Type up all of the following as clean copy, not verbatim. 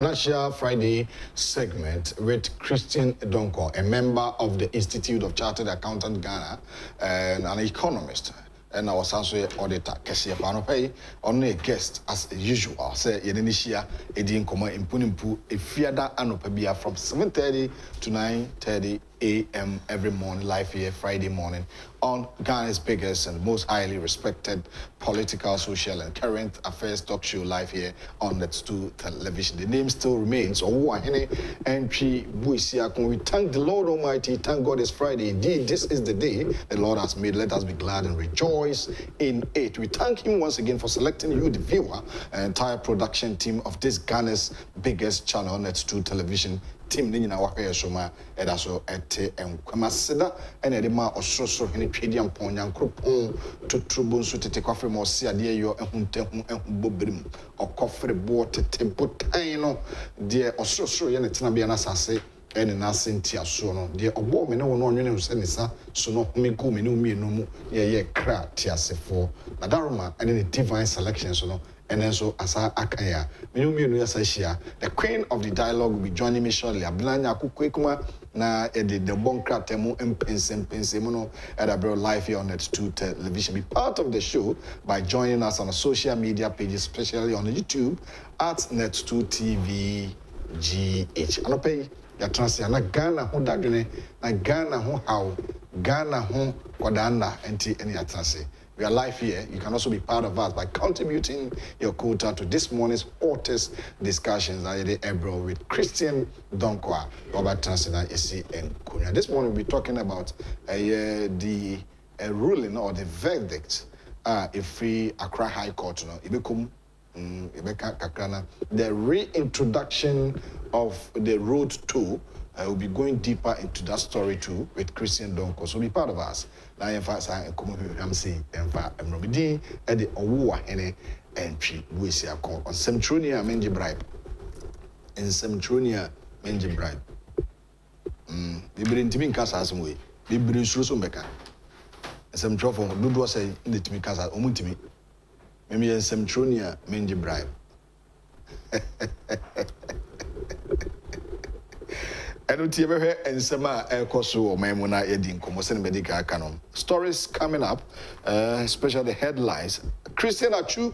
Financial Friday segment with Christian Donkor, a member of the Institute of Chartered Accountants Ghana and an economist. And our Sansoy auditor, Kesia Panopai, only a guest as usual. Say, Yenishia, Edin Koma, Impunimpu, Ifiada, and Opabia from 7:30 to 9:30 a.m. every morning, live here Friday morning, on Ghana's biggest and most highly respected political, social, and current affairs talk show live here on Net2 Television. The name still remains. We thank the Lord Almighty. Thank God it's Friday. Indeed, this is the day the Lord has made. Let us be glad and rejoice in it. We thank Him once again for selecting you, the viewer, and entire production team of this Ghana's biggest channel, Net2 Television. Team in our hair, so my head also at Kamasida and Edema or so in a pedium pony and group home to Trubons to take off from or see a dear your Bobrim or coffee water tempo tino dear or so and it's not be an assassin and an assin tia sono dear a woman no new senator so no me go me no me no more yeah cra tias for Nadaruma and any divine selection so no. And then so Asa Akaya, the queen of the dialogue will be joining me shortly. Abilanya Kukwekuma na the Bonkra Temu Mpensemono at Abro Live here on Net2 Television. Be part of the show by joining us on our social media pages, especially on YouTube at Net2 TVGH. Anope ya transiana Ghana ho dadwene na Ghana ho haw Ghana ho kwadanda enti eni atase. We are live here. You can also be part of us by contributing your quota to this morning's hottest discussions with Christian Donkor, Robert Tassena, Isi, and Kunya. This morning we'll be talking about the ruling or the verdict if we Accra High Court, the reintroduction of the Road 2. We'll be going deeper into that story too with Christian Donkor. So be part of us. Now, in fact, I'm saying, in fact, I'm Robidin, and the Owoa, and she will see a call on Semtronia Menjibribe. In Semtronia Menjibribe. We bring Timicas as we bring Susumbeka. Some trouble, Dudu say, the Timicas are Omutimi. Maybe in Semtronia Menjibribe. Stories coming up, especially the headlines. Christian Atsu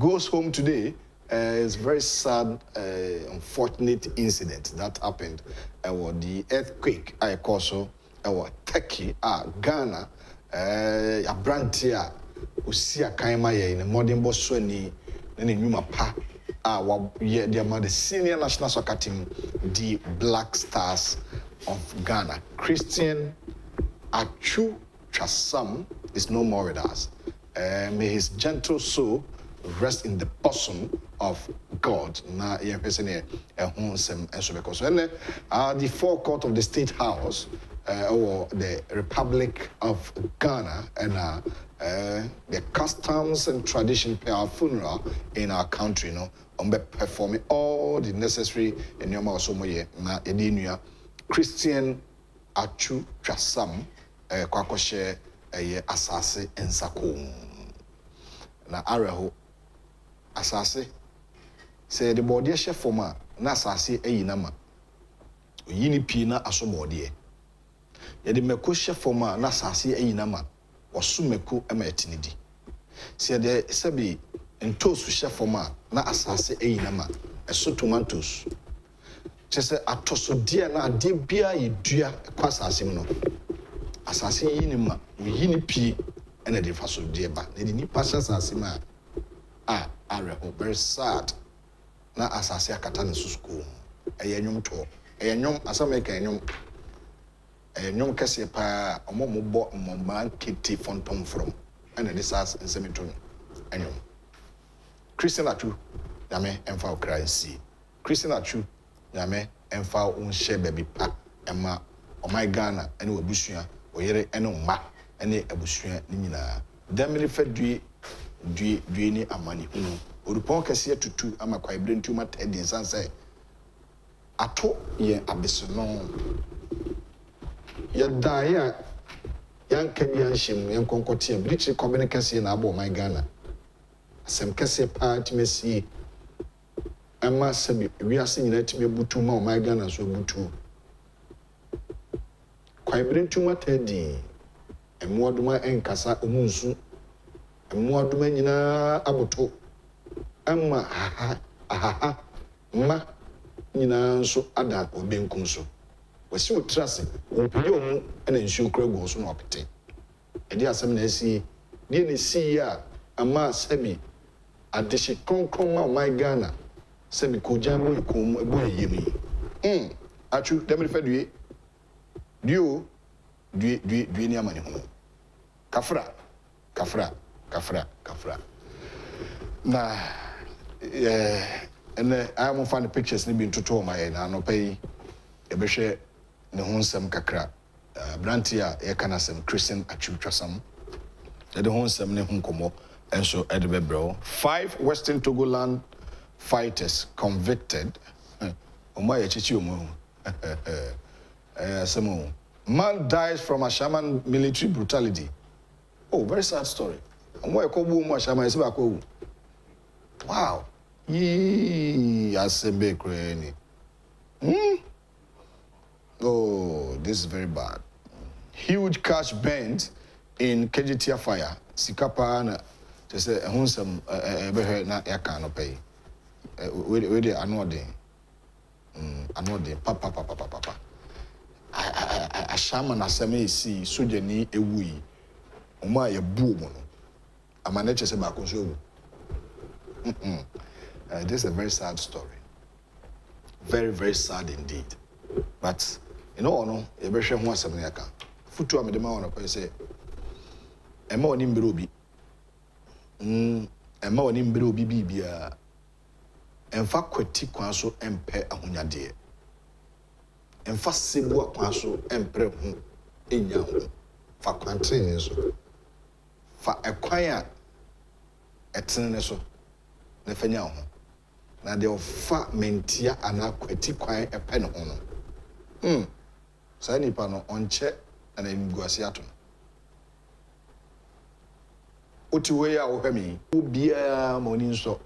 goes home today. It's a very sad, unfortunate incident that happened. The earthquake, Turkey, Ghana, Abrantia, Usia Kaimaye, in the modern Boswani, and in Yumapa. The senior national soccer team, the Black Stars of Ghana. Christian Atsu Twasam is no more with us. May his gentle soul rest in the bosom of God. Now, the forecourt of the State House, or the Republic of Ghana, and the customs and tradition play our funeral in our country, you know, and performing all the necessary Christian Atsu Twasam kwakoshe asase ensako na areho asase say the body chef forma na asase eyinama oyini pi na asobode ye de mekoshe forma na asase eyinama osumeko amatinidi say de sebi ntosu chef forma na asase eyinama eso tomatoes chese atosodie na de bia yedua kwa asase mno asase yinima yini pi ene de fasodie ba ne de ni pasha asase ma areho very sad na asase akata ne susuko eyanwom to eyanwom asameka eyanwom eyanwom kase pa omomo bo momman kiti fontom from ene de sas nsemetun eyanwom Christian Atsu nyame emfa okra si Christian Atsu nyame emfa unhye baby pa ema omai Ghana ene wabusua oyere ene mma ene abusua ni nyina damiri fadui dui ni amani hunu orupon kase tutu ama kwaibre ntuma tedi sanse ato ye abesolon ye daia yan kabian shim yan konkotia british communication na abo my Ghana asem kase part messi Emma Sebi, we are seeing that me butuma, my Ghana so butu. Quite bring too much Teddy, and more do my encassa umunsu, and more do my abuto. Emma, aha, aha, ma, nina so ada or benkunso. We see what trust, and then she'll crab goes no appetite. And there are some see, then see ya, Emma Sebi, and the she concrete my Ghana. Semi Kojamo, you come a boy, Yemi. Achu, Demilfed, do you near money? Kafra. Nah, and I won't find the pictures living to Toma and I'll pay a Beshe Nehonsam Kakra, Brantia, Ekanasam, Christian Atsu Twasam, the Honsam Nehunkomo, and so Edbebro. 5 Western Togoland fighters convicted. Man dies from Ashaiman military brutality. Oh, very sad story. Wow. Oh, this is very bad. Huge cash burnt in Kejetia fire. Sikapa to say some pay. Where they are not there. Papa. I shaman as I may see, so you need a wee. Oma, a boom. I manage to say back on show. This is a very sad story. Very, very sad indeed. But, you know, no, a very shame was something I can. Futu, I'm the man on a say, a more nimberubi. A more nimberubi be a. Enfa kweti kwanso empe ahunyade. Enfa sebua kwanso empre hu enya hu. Fa kwantri nso. Fa ekwan a etene ne so na fanya hu. Na de ofa mentia ana kweti kwan epe ne hono. Sa ni pa no onche ana imguasi ato. Otiwe ya wo hwemi, obia ma oni nso.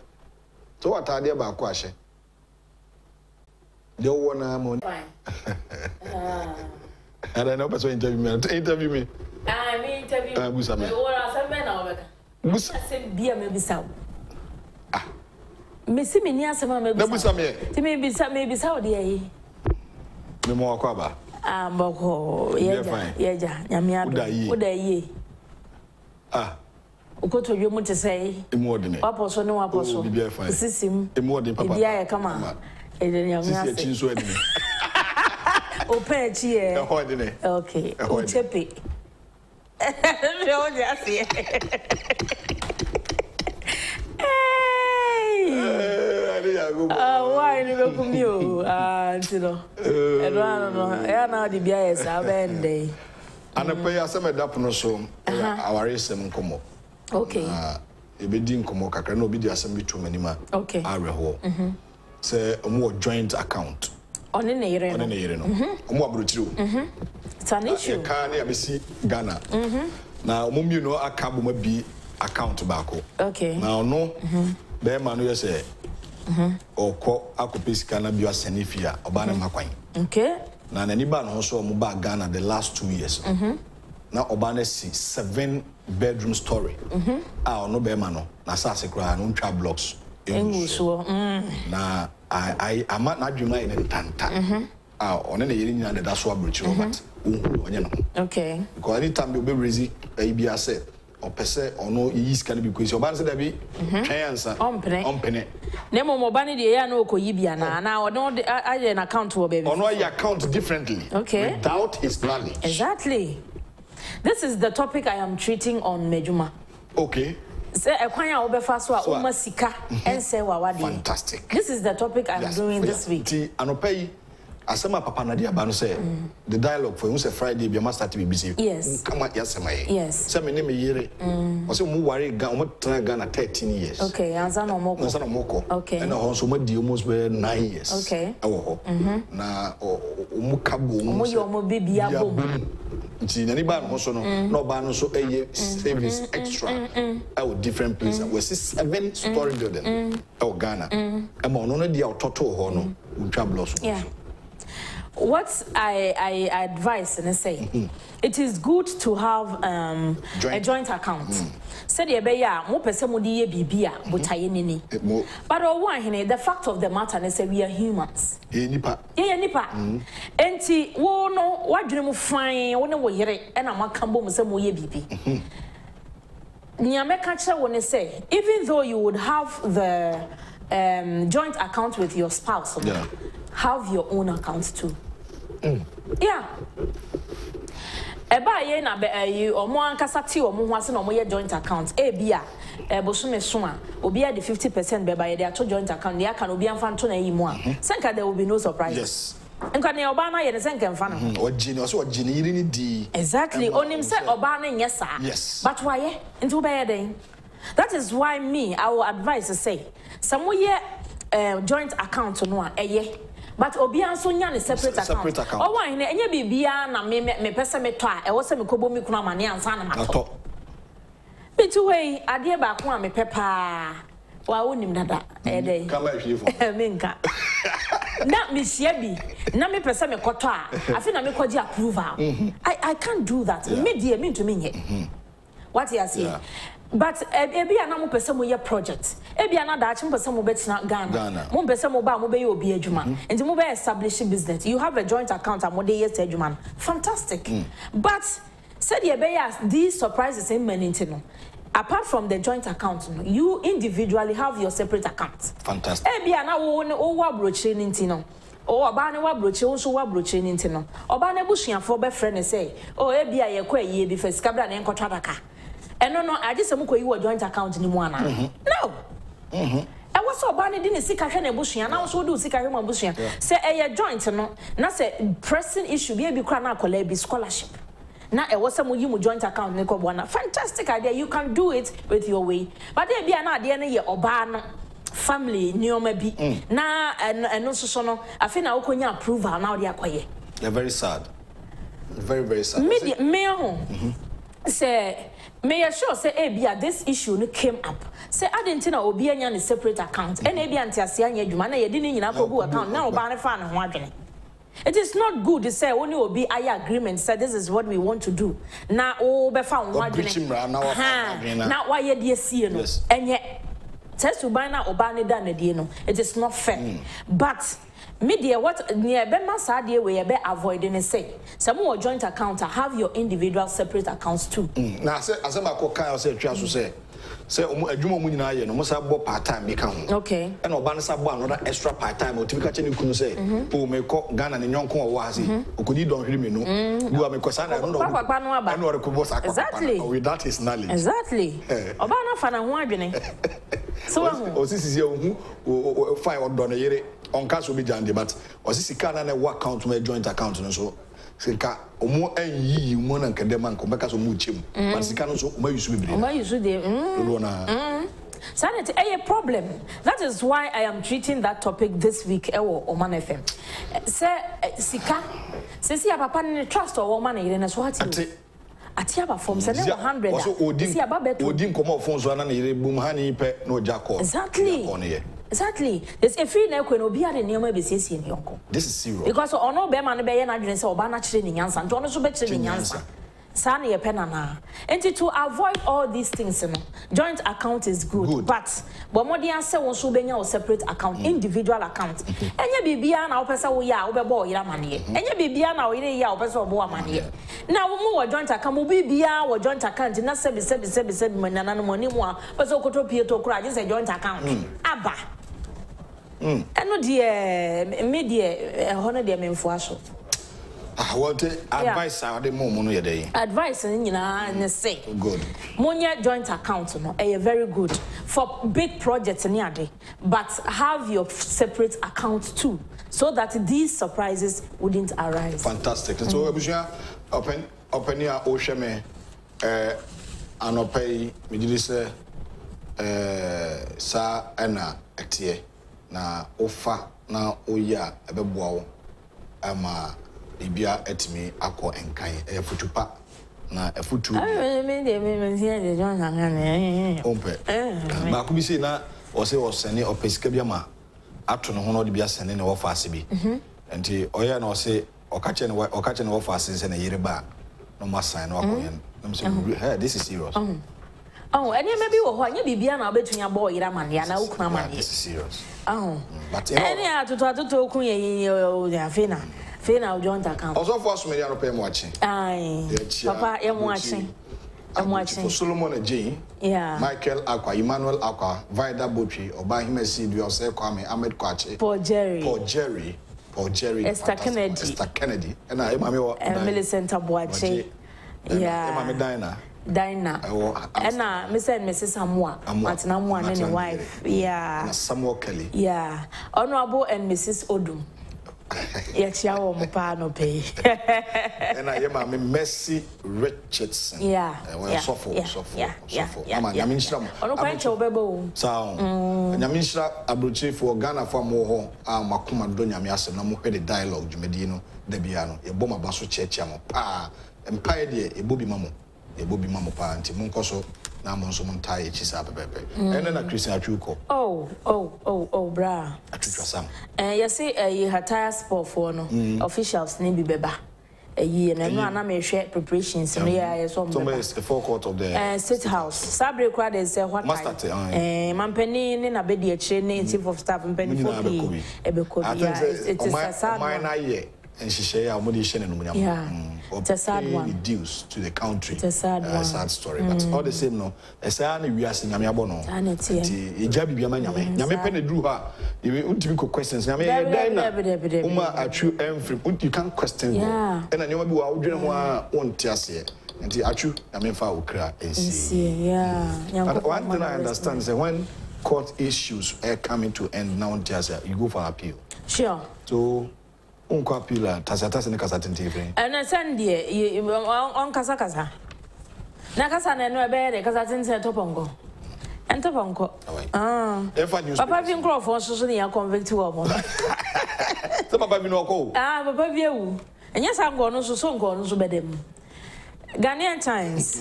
So what are they about question? They want a money. And I know person interview me. I'm interviewing. I'm going to go to your to say, Immordinate. Apostle, no apostle, be a fine system. Immordinate, come on. And then you're not sweating. Oh, Petty, okay. Oh, Chippy. No, that's why you go from you? I don't know. I know the BIS, I'll bend day. And I pay us some adaptation. Our race and come up. Okay. Ebedin komo kakra na obi di asem bi too many ma. Okay. Areho. Mhm. Say omo joint account. Oni ne yire no. Omo abrotiri o. Mhm. It's an issue. Ka na yabesi Ghana. Mhm. Na omo mi no aka bo ma bi account baako. Okay. Na ono. Mhm. Be ma no yese. Mhm. Okọ akopesi kana bi asani fia oba na makwan. Okay. Na nani ba no so omo ba Ghana the last 2 years. Mhm. Na oba na si 7-bedroom story. Ah, no be mano. Na sa se kura no twa blocks. Enguso. Na I am not dream na tanta. Ah, one na yiri nyina da so abrochi Robert. Okay. Because anytime you be raise e bia se, o pese ono yi sika na bi kwesi. Oba na se da bi twan ansa. Ompene. Na mo oba na de ya na okoyi bia na na ono aye na account wo be. Ono aye account differently. Okay. Without his knowledge. Exactly. This is the topic I am treating on Mejuma. Okay. Fantastic. This is the topic I'm doing this week. The dialogue for Friday be master to be busy. Yes. Yes. Worry 13 years. Okay, Anzano Moko. Okay. And also almost 9 years. Okay. Na savings extra at different places. We see 7-story building in Ghana. And we know the total trouble. Yeah. What I advise and I say, it is good to have a joint account. Said Yebeya, more person would be Bibia, but Tayenini. But all one, the fact of the matter, and say we are humans. Yeah, Nipa. And see, oh no, what dream of fine, one away, and I'm a Cambo Musamoye Bibi. Niame Kacha, when I say, even though you would have the joint account with your spouse, yeah, have your own account too. Yeah. Eba ye na be or more kasati or muwasin or more joint accounts. Ebia, Bosume Suma, Obia the 50% by their two joint account, the Akan Obian Fantona Yimwa. Senka, there will be no surprises. And can Obana and Senkan Fan or Genius or Genie D. Exactly. On himself, Obana, yes, sir. Yes. But why? Into bedding. That is why me, I will advise to say, some way joint account to one, but Obian Sunyan is separate account. Oh, why? And you be Biana, me person me try, I was some Kobomi Kunamani and Sanamato. But two way, I dear back one, me pepper. Why wouldn't him that? Come back, you Minka. Not Miss Yebby, not me person me quota. I feel I make quite the approval. I can't do that. Me dear, mean to me. What he has here. But ebi anamu pesa mo ye project. Ebi anada achim pesa mo betina Ghana. Mo pesa mo ba mo be yo bi adwuma. Enti mo be establish business. You have a joint account and mo dey yes adwuma. Fantastic. But said ye be as these surprises in manintino. Apart from the joint account, you individually have your separate account. Fantastic. Ebi anawo ne o wa broche nintino. Oh, Abane wa broche, also wa broche nintino. Obane bushia for be friend say, oh ebi aye kwa ye be first kabla na enkotraka. And no, I just am you a joint account in one. No, I was so bad. I didn't see Kahana Bushi, and I also do see Kahana Bushi. Say a joint, no, not a pressing issue, be Krana Kolebi scholarship. Now, I was some you joint account, Nicobuana. Fantastic idea, you can do it with your way. But there be an idea, your Obana family, New Maybe. Now, and also, no, I think I will approve her now. They are quiet. They're very sad. Very, very sad. Me, say, may I sure say, Abia, this issue came up. Say, I didn't know Obian is separate account. And Abia and Tiasian, you man, you didn't in Apple account. Now, Banafan, one. It is not good to say only Obi Aya agreement. Say, this is what we want to do. Now, oh, Befound, one. Now, why you dear see, and yet, test Ubana Obani done it. It is not fair. But media, what near Bemasa, dear, we are better avoiding and say, some more joint accounts have your individual separate accounts too. Now, as I'm a coca, I say, Charles, say, a Jumo Munina, and almost have part time account. Okay, and Obana Saban, another extra part time, or to catch any could say, who may call Ghana and Yonko or Wazi, who could you don't hear me know, who are because I don't know about the Kubos. Exactly, with that is knowledge. Exactly, Obana Fana Wagene. So, this is your fire or donor. On council be dandy, but was this a work count to a joint account? And so, Sika, Omo and ye, one and Cademan, Comacas or Muchim, but Sicano, where you should be. Why you should be? Sanity, a problem. That is why I am treating that topic this week, Ewo, Oman FM. Sir Sika, says you have a pan trust or woman in a swatting. Atiaba forms and 100. Also, Odin come off phones one and a boom honey pet no jackal. Exactly. Exactly. There's a free neck when Obi had a name be says in Yonko. This is zero. Because on no Beman Bayan address or Bana training answer, and Jonas training answer. Sani a penana. And to avoid all these things, joint account is good. But more the answer won't show Benya or separate account, individual account. And you be beyond our person we are over boy, Yamani. And you be beyond our year, person boy, money. Now, more joint account will be beyond or joint account, and not seven money more, but so could appear to cry just a joint account. Abba. And no dear, me dear, honor dear men for us. I want advice out the moment of day. Advice, you know, and say, good. Monia joint account, a very good for big projects in your day, but have your separate account too, so that these surprises wouldn't arise. Fantastic. So, open your ocean, and open me this, sa ena etie na ofa na oya ebe boawo ama. Ibia et me, Ako and Kai, a futupa. Na a futu. I really mean the women here, they don't hang on. Ompe. Macubisina, or say, or sending or Pescabiama. After no honor to be a sending or fasibi. And the Oyan or say, or catching or catching or fasts and a year bar. No must sign or this is serious. Oh, and maybe what you be an obey to your boy, Raman, and I'll come on. This is serious. Oh, but any are to talk to Fina. Fina, joint account. Also, first, me, I pay watching. Aye, Papa, I'm watching. I'm watching for Solomon G. Yeah, Michael Aqua, Emmanuel Aqua, Vida Bucci, or by him, I see yourself, Kwame, Ahmed Kwachi, Paul Jerry, Esther Kennedy, and I'm Millicent Abuachi. Yeah, I'm Dinah. Anna, Mr. and Mrs. Amwa. Martin Amwa and your wife. Yeah. Samwa Kelly. Yeah. Honorable and Mrs. Odum. Yes, you are no pay. And I am Mercy Richardson. Yeah. I mean, some. On a quite obebo. Sound. And I mean, Abruchi for Ghana for Moho, Makuma Dunya Miasa, no more dialogue, Medino, Debiano, a bomb about Chechamo, Pa, and Pied, a booby mamma. It will be Mamma Panty, Moncoso, Namons, Montai, Chisapa, and then a Christian Atsuko. Oh, bra. Atsuka. And you see, you had tires for no officials, name Beba. A year and I may share preparations. Somewhere is the forecourt of the State House. Sabri cried and said, what must I? Mampenny in a bed, a chain, and chief of staff, and penny for me. It's a year. And she said, I'm it's a sad one. Reduced to the country. It's a sad one. Sad story. But all the same, no. It's a we are seeing Yamiabono. And it's a Jabi Yamanyame. Yamapene drew her. You want to questions. You can't question her. And I know you are doing one tier. And the Achu, Yamifa will cry and see. Yeah. But one thing I understand is that when court issues are coming to end now, you go for appeal. Sure. So. And I send ye on Casacasa. Nakasa and no bed, Casatin said Topongo. And Topongo. If I knew Papa Vincroft was socially a convict to a woman. Ah, Papa View. And yes, I'm going to so gone to bed him. Ghanaian Times.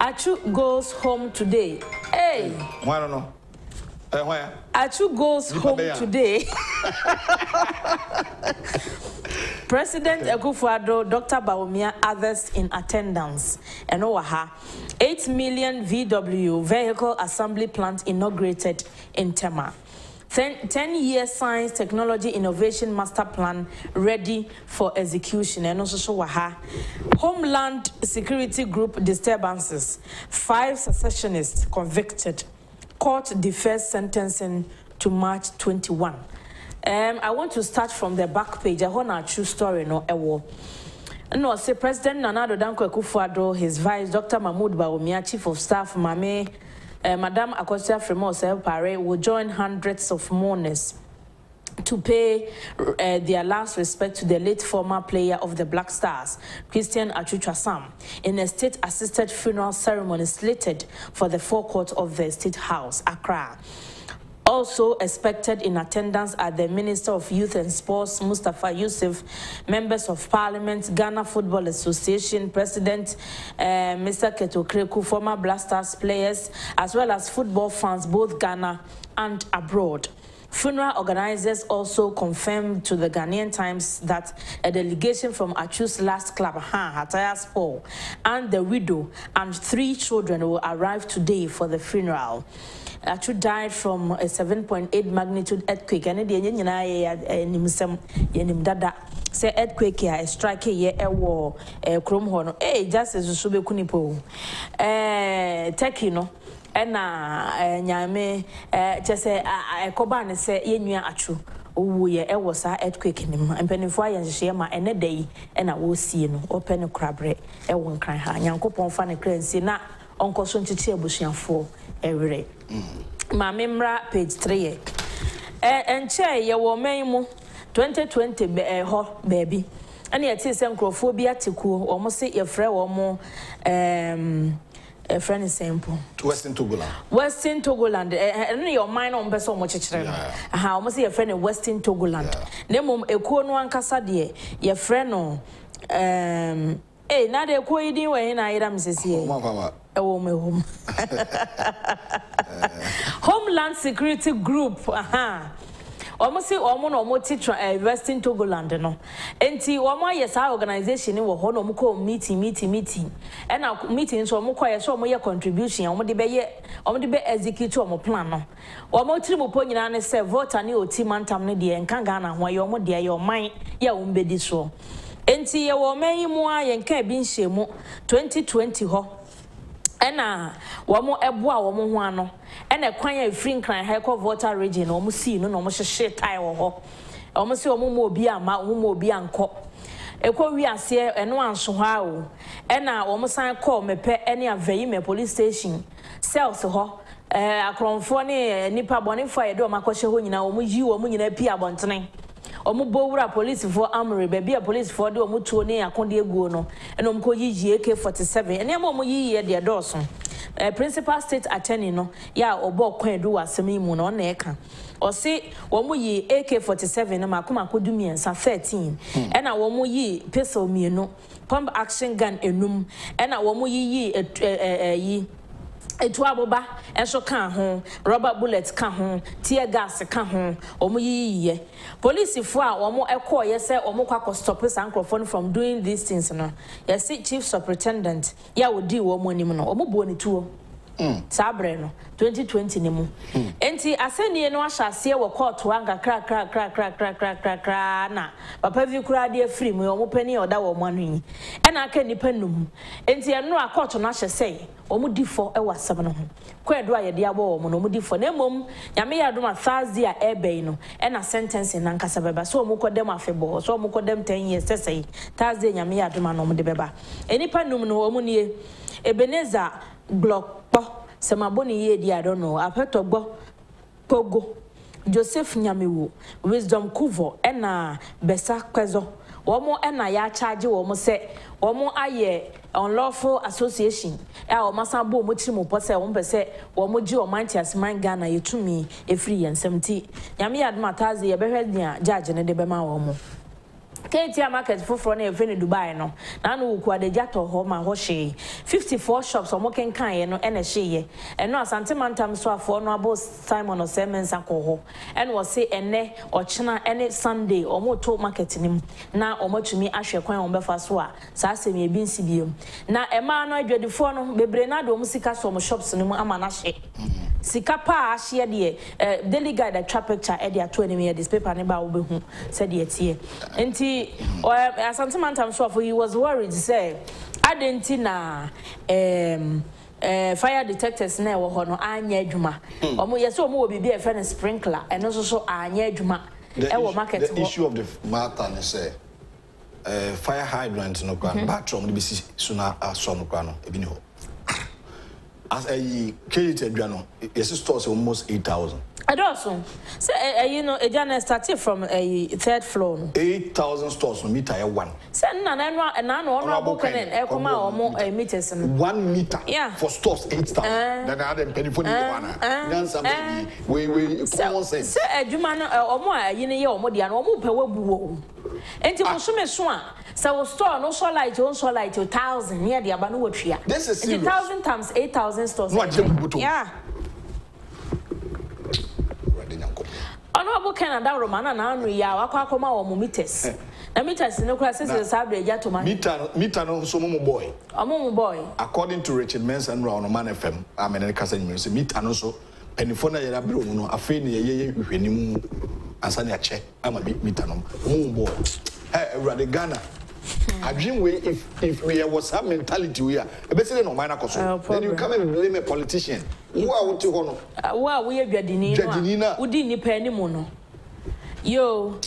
Atsu goes home today. Hey, why don't know? Atsu goes home today. President Akufo-Addo, Dr. Bawumia, others in attendance. And Oaha, 8 million VW vehicle assembly plant inaugurated in Tema. 10-year science technology innovation master plan ready for execution. And also Waha. Homeland Security Group disturbances. 5 secessionists convicted. Court defers sentencing to March 21. I want to start from the back page. I want a true story, no a war. No, say President Nana Addo Dankwa Akufo-Addo, his vice, Doctor Mahamudu Bawumia, Chief of Staff, Mame, Madame Akosua Frimpomaa Pare, will join hundreds of mourners to pay their last respect to the late former player of the Black Stars, Christian Atsu Twasam, in a state-assisted funeral ceremony slated for the forecourt of the State House, Accra. Also expected in attendance are the Minister of Youth and Sports, Mustafa Youssef, Members of Parliament, Ghana Football Association, President Mr. Keto Kweku, former Black Stars players, as well as football fans, both Ghana and abroad. Funeral organizers also confirmed to the Ghanaian Times that a delegation from Atsu's last club, Hataya Sport, and the widow and 3 children will arrive today for the funeral. Atsu died from a 7.8 magnitude earthquake. And the say earthquake here, a strike here, a war, a chrome horn. Hey, just as you should be kunipo. Turkey, no. Ena nyame chese ekoba ne se yenua Atsu owu ye ewo sa earthquake nim mpenifo ayenhye ma ene dai ena wo sie no opene krabre ewo nkran ha nyankopon fa ne kransi na onkoso ntiti abusuafo ewere ma memra page 3 enche ye wo menmu 2020 be ho baby ene yeti se nkrofo bi atekuo omo se ye frɛ wo A friend is simple. Western Togoland. Western Togoland. And your mind on person much children. I almost see a friend in Western Togoland. Name a corn one cassadier. Your friend eh, now they call you way in Ida Mrs. Here. A woman home. Homeland Security Group. Aha. Almost see Oman or Motitra, Western Togoland. No, and see Oman, yes, our organization will hold a meeting. And our meetings or Mokoya show more contribution. On the be execute on plan. Or more triple point in an essay, vote a new team and Tamnidi and Kangana, while your dear, your mind, your own bed so. And see your may more and cabin shemo 2020 ho. Ena wamo ebwa wamo wano ena kwanya ifrin kran heko voter region omu si no omu hye tai wo ho omu si omu obi ama omu obi anko ekwo wi ase eno anso ha o ena omu san call mepe ene aveyi me police station cells ho akronfo ne nipa bonefo ye do makohye ho nyina omu yi omu nyina pi abontene omu bowura police for amre be a police for do omu tuo ne akonde eguo no eno mko yiye AK47 ene omu yiye de doso principal state attorney no ya obo kwedu wasemi mu no na eka o se omu yi AK47 na makoma kodumi ensa 13 ena omu yi pistol mienu pump action gun enum ena omu yi yi Etu aboba enso kan ho rubber bullet kan ho tear gas kan ho omo yiye police fo a omo ekọ ye se omo kwakọ stop sankrofon from doing these things no ye see chief superintendent ya wodi wo omo nim no omo bo ne tuo sabre no 2020 ne mu enti asenie no ahyase wo court wanga kra na papa vi kura de free mu omo pani oda wo omo anwi ena aka nipa num enti eno a court no ahyese omudifo e wasam no ho kwedo aye de abo omo no omudifo na emom nyame ya doma Thursday a ebei no e na sentence na nkasa beba so omukodem afebo so omukodem 10 years sesei Thursday nyame ya doma no omde beba enipa num no omunie Ebeneza Glockpo semaboni ye di I don't know apetogbo pogo Joseph Nyamewo Wisdom Kuvo ena besa kwezo womo ena ya charge womo se womo aye unlawful association e o masabo mo tiri mo pose wo mpese wo mo ji o manti asiman Ghana yetumi efri yensemti nyame admataze ye behwe dia judge ne de be ma wo mo Kejetia market foforo na efe ne Dubai no na no ku adeja to ho ma ho hye 54 shops omo ken kan ye no ene hye ye eno Asante Mantam so afo no abo Simon Osemensa ko ho ene wo se ene ochena ene Sunday omo to market nim na omo tumi ahwe kwan omo befa so a sa asem ye bi nsi biem na ema no adwadifo no bebre na do mu sika so omo shops nim ama na hye sika pa ahye de Daily Guide atwa picture e de ato enemi ye this paper ne ba wo behu se de tie enti or Asante Mantam so for he was worried say Adentina fire detectors na wo ho no anya adwuma omo yes omo wo bibia friend sprinkler eno so so anya adwuma e wo market the issue of the matter ne say fire hydrant no kwan bathroom be si suna aso no kwan no ebi ne ho as a cage adwa no yes stores almost 8,000 I don't know. So, you know, a journal started from a third floor. 8,000 stores from meter one. So, none honorable can come out more meters. 1 meter for stores, 8,000. Then I had a penny for the one. Then somebody, we say, a Juman or more, you know, Modian or Mupe. And to consume swan, so store no so light, you also light 1,000 near the Abanuatria. This is 1,000 times 8,000 stores. Yeah. Honorable Ken Romana na anri ya akwa koma wo meters. Na meters no kura sese sabre ja to man. Meter no so mo boy. Omo boy. According to Richard Manson Round Man FM, amene kasa nyime se meter no so penifo na yera biro no afi ne yeye hwehweni mu asa ne ache ama meter no. Omo boy. Hey, Ewrade Ghana. Adwin we if we was that mentality we are. Ebese no man akoso. Then you come and blame a politician. Who are we to honor? Who are we adwadi no? Udi nipa ni mu no. Yo,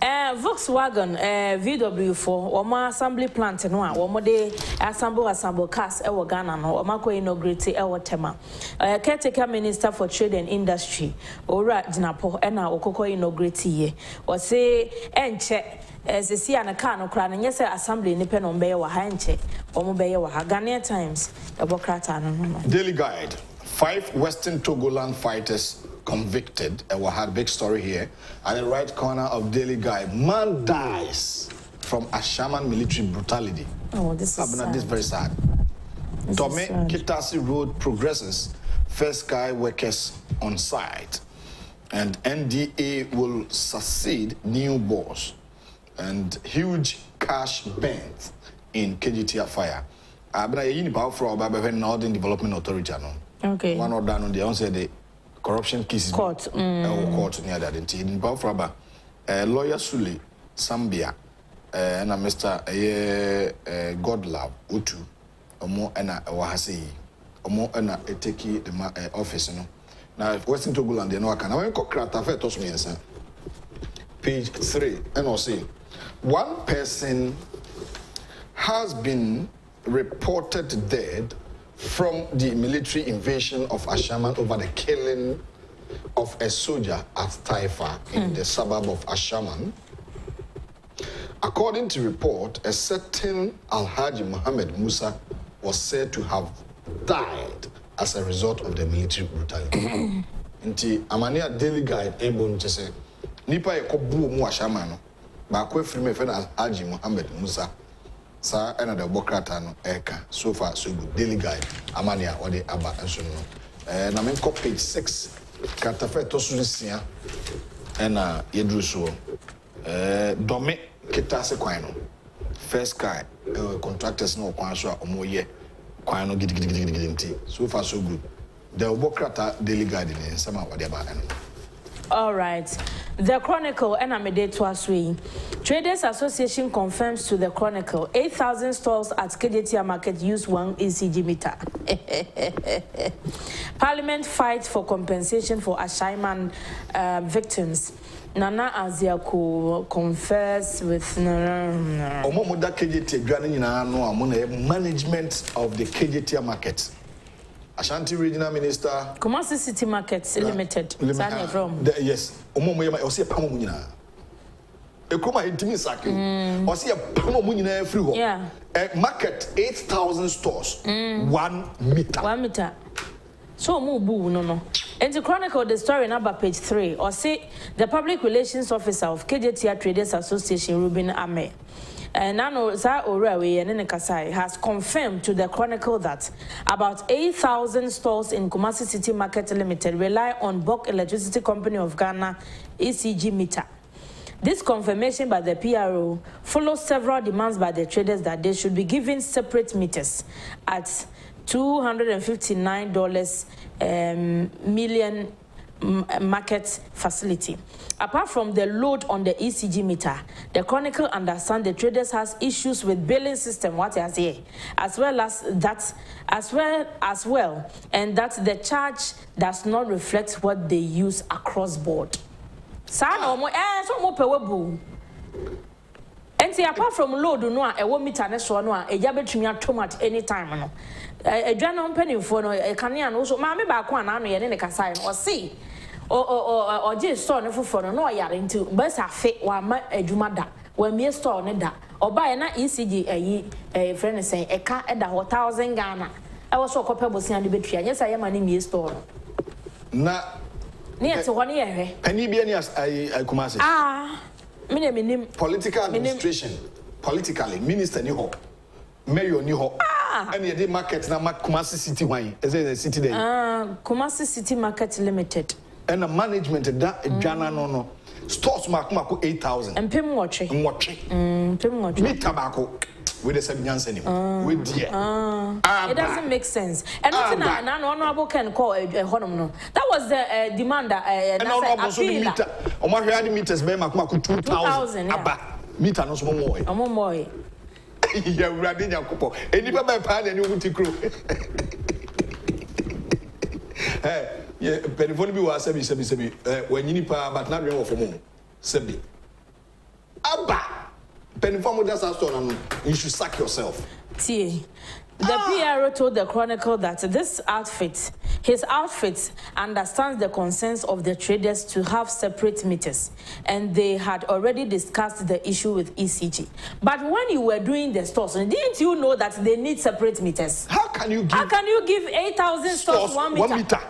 Volkswagen VW4 omo assembly plant no a omo de assemble cars e wo Ghana no omo ko inaugurate e wo Tema. Caretaker Minister for Trade and Industry Ora Jinapo e na okoko inaugurate ye. O se enche as the sea and a car no crown, and yes, assembly in the pen on bear were handche. Ghanaian Times, Daily Guide. 5 Western Togoland fighters convicted. We had a big story here. And the right corner of Daily Guide. Man dies from Ashaiman military brutality. Oh, this is sad. This is very sad. Tome Kitasi Road progresses. First guy workers on site. And NDA will succeed new boss. And huge cash bent in Kejetia fire. Northern Development Authority. Okay. One or down on the onset, the corruption cases. Court. Court near that. In Bafraba, lawyer Suli, Sambia, and Mr. Godlove, Utu, Omo and Wahasi, Omo and Eteki, the office. Now, Western Togoland, they know I can. I went to Kratafetos, me, sir. Page 3, NOC. One person has been reported dead from the military invasion of Ashaiman over the killing of a soldier at Taifa in the suburb of Ashaiman. According to report, a certain Alhaji Muhammad Musa was said to have died as a result of the military brutality. Inti Amania Daily Guide able to say, Nipa Ekobu Mu Ashaiman, Bakwe Frime Fen Alhaji Muhammad Musa. Sir, another Bokratano Eka. So far, so good. Daily Guide, Amania, or the Abba and so on. I'm in page 6. Katafe Tosunisia and Yedruso. Dome Kitasequino. First guy, contractors no Kwanswa or Moye. Quino giddy. So far, so good. The Bokrata Daily Guide in Sama or the Abba. All right. The Chronicle, and I'm a day to us. Traders Association confirms to The Chronicle 8,000 stalls at Kejetia Market use 1 ECG meter. Parliament fights for compensation for Ashaiman victims. Nana Aziako confers with management of the Kejetia Market. Ashanti Regional Minister. Kumasi City Market Limited. Yes. Yeah. Market 8,000 stores. 1 meter. 1 meter. So no. In The Chronicle, the story number page 3. Or see the public relations officer of Kejetia Traders Association, Ruben Ame. Nano Zaorewe Nenekasai has confirmed to The Chronicle that about 8,000 stores in Kumasi City Market Limited rely on Bulk Electricity Company of Ghana ECG meter. This confirmation by the PRO follows several demands by the traders that they should be given separate meters at $259 million market facility. Apart from the load on the ECG meter, The Chronicle understands the traders has issues with billing system, what is here, as well, and that the charge does not reflect what they use across board. And see, apart from load, no, a 1 meter next one, a jabber to me too much any time. A general penny for a Canadian also, Mammy Bakwan, Annie, and a Cassin, or see. Or just store for no yard into best a fake one a jumada when mere store neda or buy an ECG a ye a friend saying a car at the 1,000 Ghana. I was so culpable seeing the betray. Yes, I am an in store. Na near to 1 year, penny be I command. Ah, minimum political administration, politically, Minister New Hope, Mayor New Hope. And the market now, Kumasi City wine is a city there. Ah, Kumasi City Market Limited. And the management that Ghana no stores Makumako 8,000. And Pim watching. Pim watching. Me tobacco with the 7 years anymore. With the it doesn't make sense. And nothing an honorable can call a honom. That was the demand that an honorable meter. Omariadi meters by Makumako 2,000. Abba meter no small boy. A momoy. Yeah, Radinia Kupo. Anybody pan and you would take crew. Yeah, but if only was semi when you need power, but not real for more. Sebi Abba Penny Formulas, you should sack yourself. See, The PRO told The Chronicle that his outfit understands the concerns of the traders to have separate meters, and they had already discussed the issue with ECG. But when you were doing the stores, didn't you know that they need separate meters? How can you give 8,000 stores 1 meter?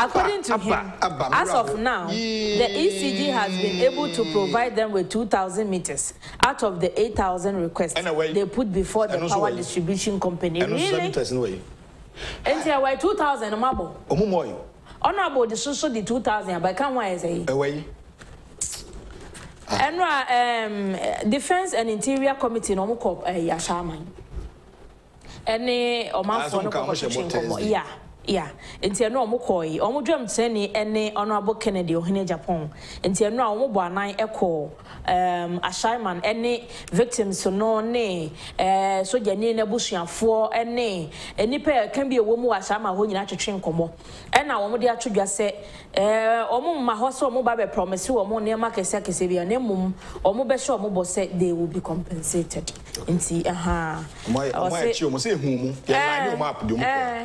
According to him, as of now, the ECG has been able to provide them with 2,000 meters out of the 8,000 requests they put before the power distribution company. Really? And there were 2,000 mabo. Honorable, the social the 2,000, but can't why say away. And Defense and Interior Committee no cop Ashaiman. Any Oman yeah, it's a normal koi. Omodrum Senny any Honorable Kennedy or Ken Japong. It's a normal one echo. Ashaiman any victims so no nay. So you need a bush and four and nay. Any pair can be a woman Ashaiman who you not to train combo. And now, what they are to just say, Omo Mahoso Mobabe promise you or more near market secretary and mum or Mobesho Mobo said they will be compensated. In see, aha. My chum say whom I know map to my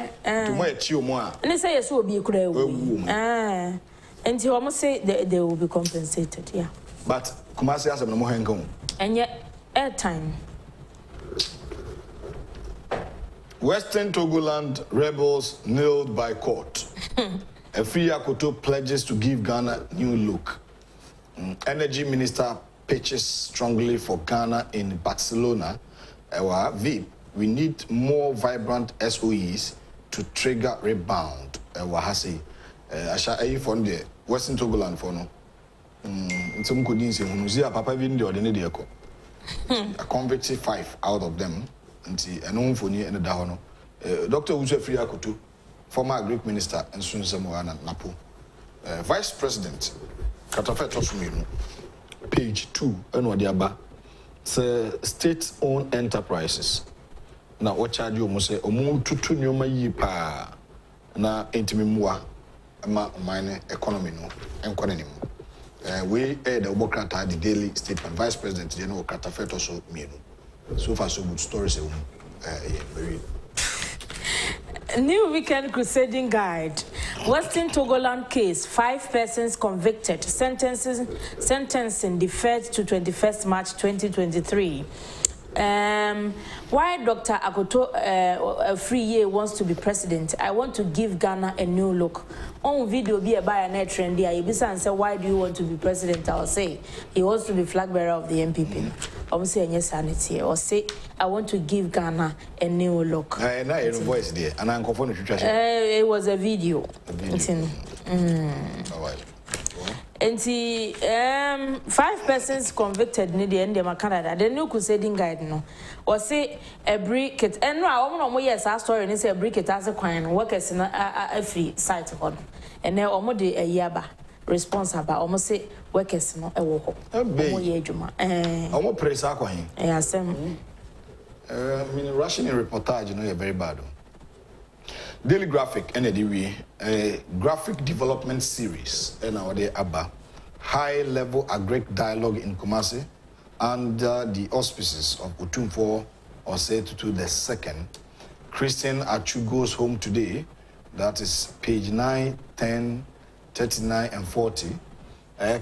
chum. And they say yes will be a woman. And you almost say they will be compensated, yeah. But Kumasi has no more hang on. And yet, airtime. Western Togoland rebels nailed by court. Efia Koto pledges to give Ghana new look. Energy Minister pitches strongly for Ghana in Barcelona. We need more vibrant SOEs to trigger rebound. Wahasi, Asha, are you from the Western Togoland for no? Some could say, Musia Papa Vindio, the Nediaco. A convict 5 out of them, and see a known for near and a down. Doctor Mahamudu Bawumia Kutu, former Greek minister, and soon Samuana Napo, Vice President, Katafetosumino, page 2, and Wadiaba, state owned enterprises. Now, what charge you must say, Omu Tutu Nyoma Yipa, na Intimimua, Ama Mine Economy, no, and Conanimo. We the Obokrat had the daily statement. Vice President General Katafeto so Mino. So far, so good stories. New Weekend Crusading Guide. Western Togoland case, 5 persons convicted. Sentencing deferred to 21st March 2023. Why Dr. Akufo-Addo wants to be president? I want to give Ghana a new look. On video, be a buyer net trendy. I be saying, why do you want to be president? I'll say he wants to be flag bearer of the MPP. Obviously, yes, sanity. Or say I want to give Ghana a new look. Now your voice there, and I'm confirming the situation. It was a video. All right. And see, 5 persons convicted near the end of Canada. The new crusading guide, no, or say a bricket. And no, I don't know. Yes, our story is a bricket as a coin workers in a free site on, and now almost a yaba responsible. Almost say workers no a walk. A big juma. Almost praise our coin. Yes, Russian reportage, you know, you're very bad. Daily Graphic, NDW, graphic development series, and our day ABBA, high-level agric dialogue in Kumasi, under the auspices of Otumfo Osei the second. Christian Atsu goes home today. That is page 9, 10, 39, and 40.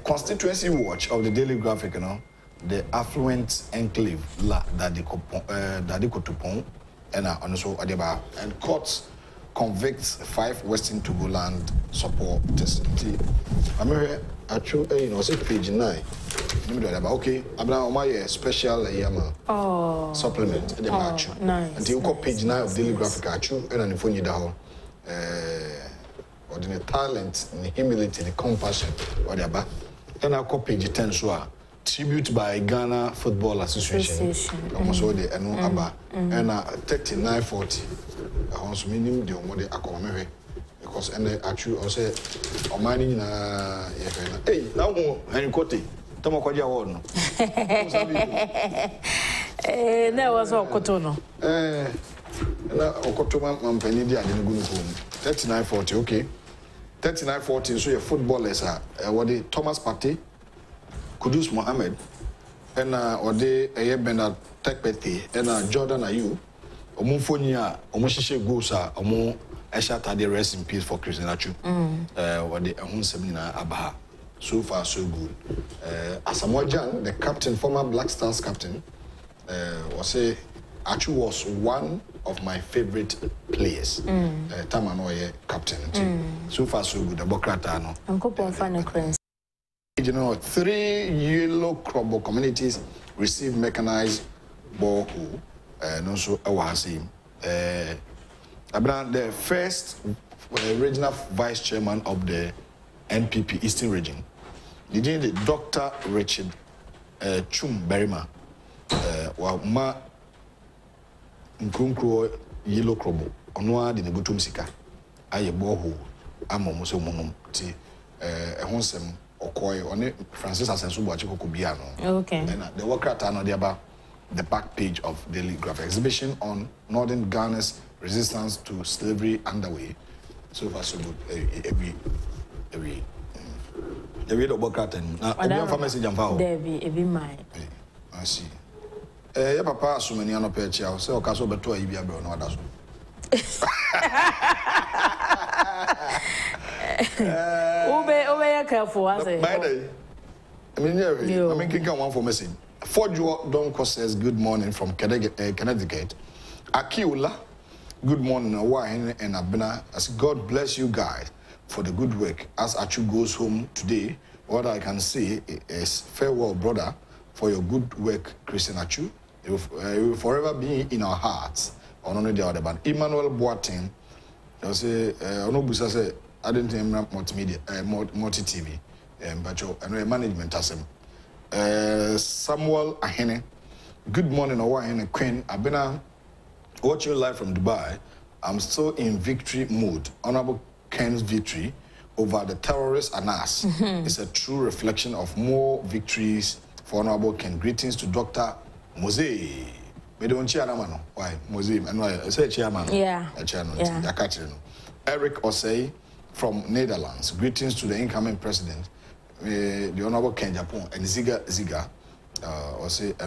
Constituency watch of the Daily Graphic, you know, the affluent enclave La Dadikotupon, and also Adeba, and courts convicts 5 Western Togoland supporters. I'm here actually, you know, say page 9. Okay, I'm now on my special supplement. Nice. And you call page 9 of Daily Graphic actually, and if you down, or the talent, the humility, the compassion, whatever. And I call page 10 so tribute by Ghana Football Association. Almost all the annual ABBA and 3940. I was meaning the only accommodate because and actually also on mining. Hey, now and Cotty, Tomokodia one. That was Okotono. Okotoma Mampenidia didn't go home. 3940, okay. 3940, so your footballers are what the Thomas Partey, Kudus Mohammed, and or the Bernard Tekpeti, and Jordan Ayew. Omufonia, Omoshishe Gosa, Omo Eshata, they rest in peace for Christian Atsu. What the Hunsemina Abaha. So far, so good. Asamoah, the captain, former Black Stars captain, was a Atsu was one of my favorite players. Tema noye captain. So far, so good. Abokrata no. Uncle Bonfano Crane. You know, 3 yellow crop communities receive mechanized borehole and also Awasim. Abra the first regional vice chairman of the NPP Eastern Region, the Dr. Richard Chum Berima, Wama Nkunkro Yellow Crobo, Onwa de Negutum Sika, Aye Boho, Amomoso Monum, T. Honsem. Okoye, only Francis Asensu Boachiko Kubiano. Okay. And the worker turned about the back page of Daily Graphic exhibition on Northern Ghana's resistance to slavery underway. So far, so good. Every worker and now pharmacy jambo. Debbie, every mind. I see. Your papa so many on a pair chair, so Caso Beto Ibia Bruno. Obey careful, I mean, can one for missing. Forge Donkor says, good morning from Connecticut. Akiula, good morning, Wine and Abena. As God bless you guys for the good work. As Atsu goes home today, what I can say is farewell, brother, for your good work, Christian Atsu. You will forever be in our hearts. Emmanuel Boateng, they'll say, Onobusa said, I don't think I'm multimedia, multi-TV, but your management has him. Samuel Ahene, good morning, Awahene Queen. I've been watching live from Dubai. I'm still in victory mood. Honorable Ken's victory over the terrorist Anas is a true reflection of more victories for Honorable Ken. Greetings to Dr. Mose. We don't cheer, man. Why? Mose, I say chairman. Yeah. Eric Osei from Netherlands. Greetings to the incoming president, the Honorable Ken Japong, and Ziga. Or say, no.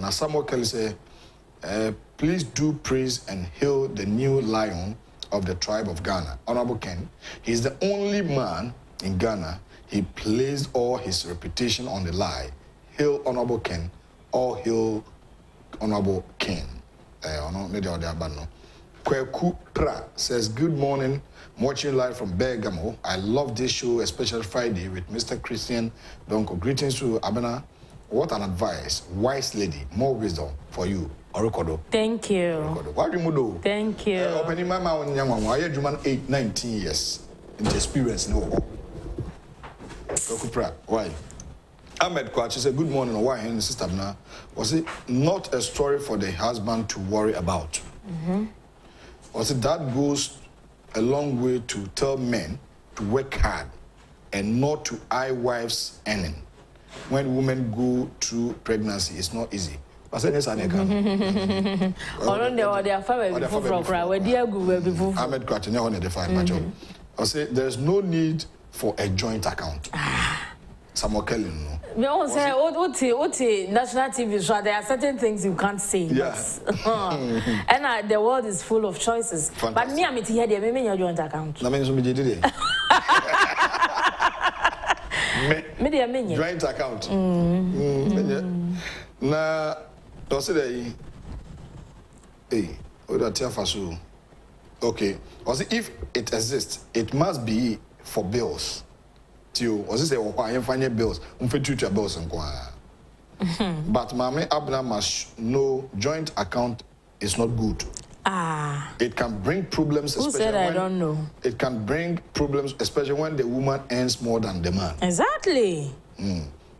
Nasamo Kelly say, please do praise and hail the new lion of the tribe of Ghana, Honorable Ken. He's the only man in Ghana. He placed all his reputation on the lie. Hail Honorable Ken, all hail Honorable Ken. Kweku Pra says, good morning, watching live from Bergamo. I love this show, especially Friday with Mr. Christian Donkor. Greetings to Abena. What an advice. Wise lady, more wisdom for you. Orokodo. Thank you. Orokodo. Thank you. Opening my mouth, I had 19 years in the experience. Kweku Pra, why? Ahmed Kwachi said, good morning, Owahin, Sister Abena. Was it not a story for the husband to worry about? Also, that goes a long way to tell men to work hard and not to eye wives' earning. When women go through pregnancy, it's not easy. But say this an example. Or their family before cry, where they go before. Ahmed Kwachi, you only define my job. I say there's no need for a joint account. Samuel Kelly, no. We all say, "Oti, national TV show." There are certain things you can't say. Yes. And the world is full of choices. Fantastic. But me, I'm it here. They make your joint account. That means you did it. Me, they make joint account. Na, don't say that. Hey, what are you fashion? Okay. Also, if it exists, it must be for bills. Was this a bills? Bills and but Mame Abna must know joint account is not good. It can bring problems. Who especially said I when don't know? It can bring problems, especially when the woman earns more than the man. Exactly.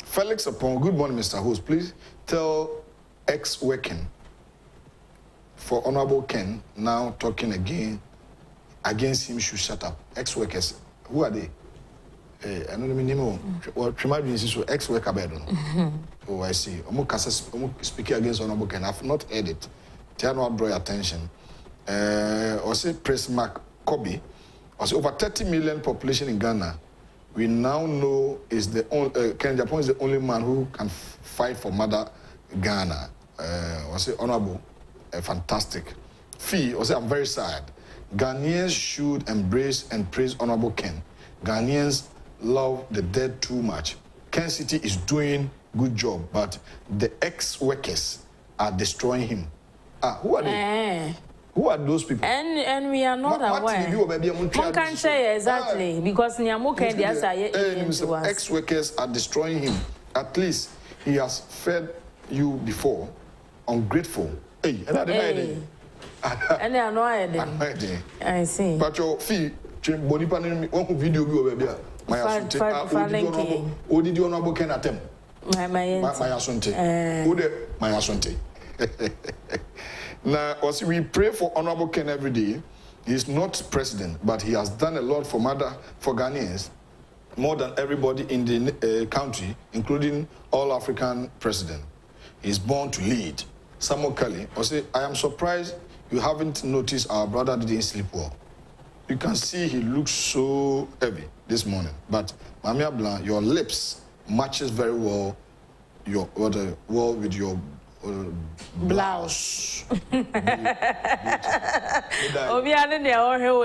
Felix Upon, good morning, Mr. Host. Please tell ex-working for Honorable Ken now talking again against him should shut up. Ex-workers, who are they? I don't know what ex-worker bed. Oh, I see. I'm speaking against Honorable Ken. I've not heard it. Tell no draw your attention. Or say Press Mark Kobe. Or say over 30 million population in Ghana. We now know is the only Ken Japong is the only man who can fight for Mother Ghana. Or say Honorable, fantastic. Fee, or say, I'm very sad. Ghanaians should embrace and praise Honorable Ken. Ghanaians love the dead too much. Ken City is doing good job, but the ex-workers are destroying him. Ah, who are they? Who are those people? And we are not aware. One can say exactly, because Nyamuke the ex-workers are destroying him. At least he has fed you before. Ungrateful. Hey, and I didn't and they are annoyed. I see. But your fee, body panel, one video will be there. My assunte. Who did you honorable Ken attempt? My assunte. My assunte. Now, we pray for Honorable Ken every day. He's not president, but he has done a lot for Ghanaians, more than everybody in the country, including all African president. He's born to lead. Samuel Kelly, I am surprised you haven't noticed our brother didn't sleep well. You can see he looks so heavy this morning. But, Mamia Blanc, your lips matches very well with your blouse. America between them. And the honorable, I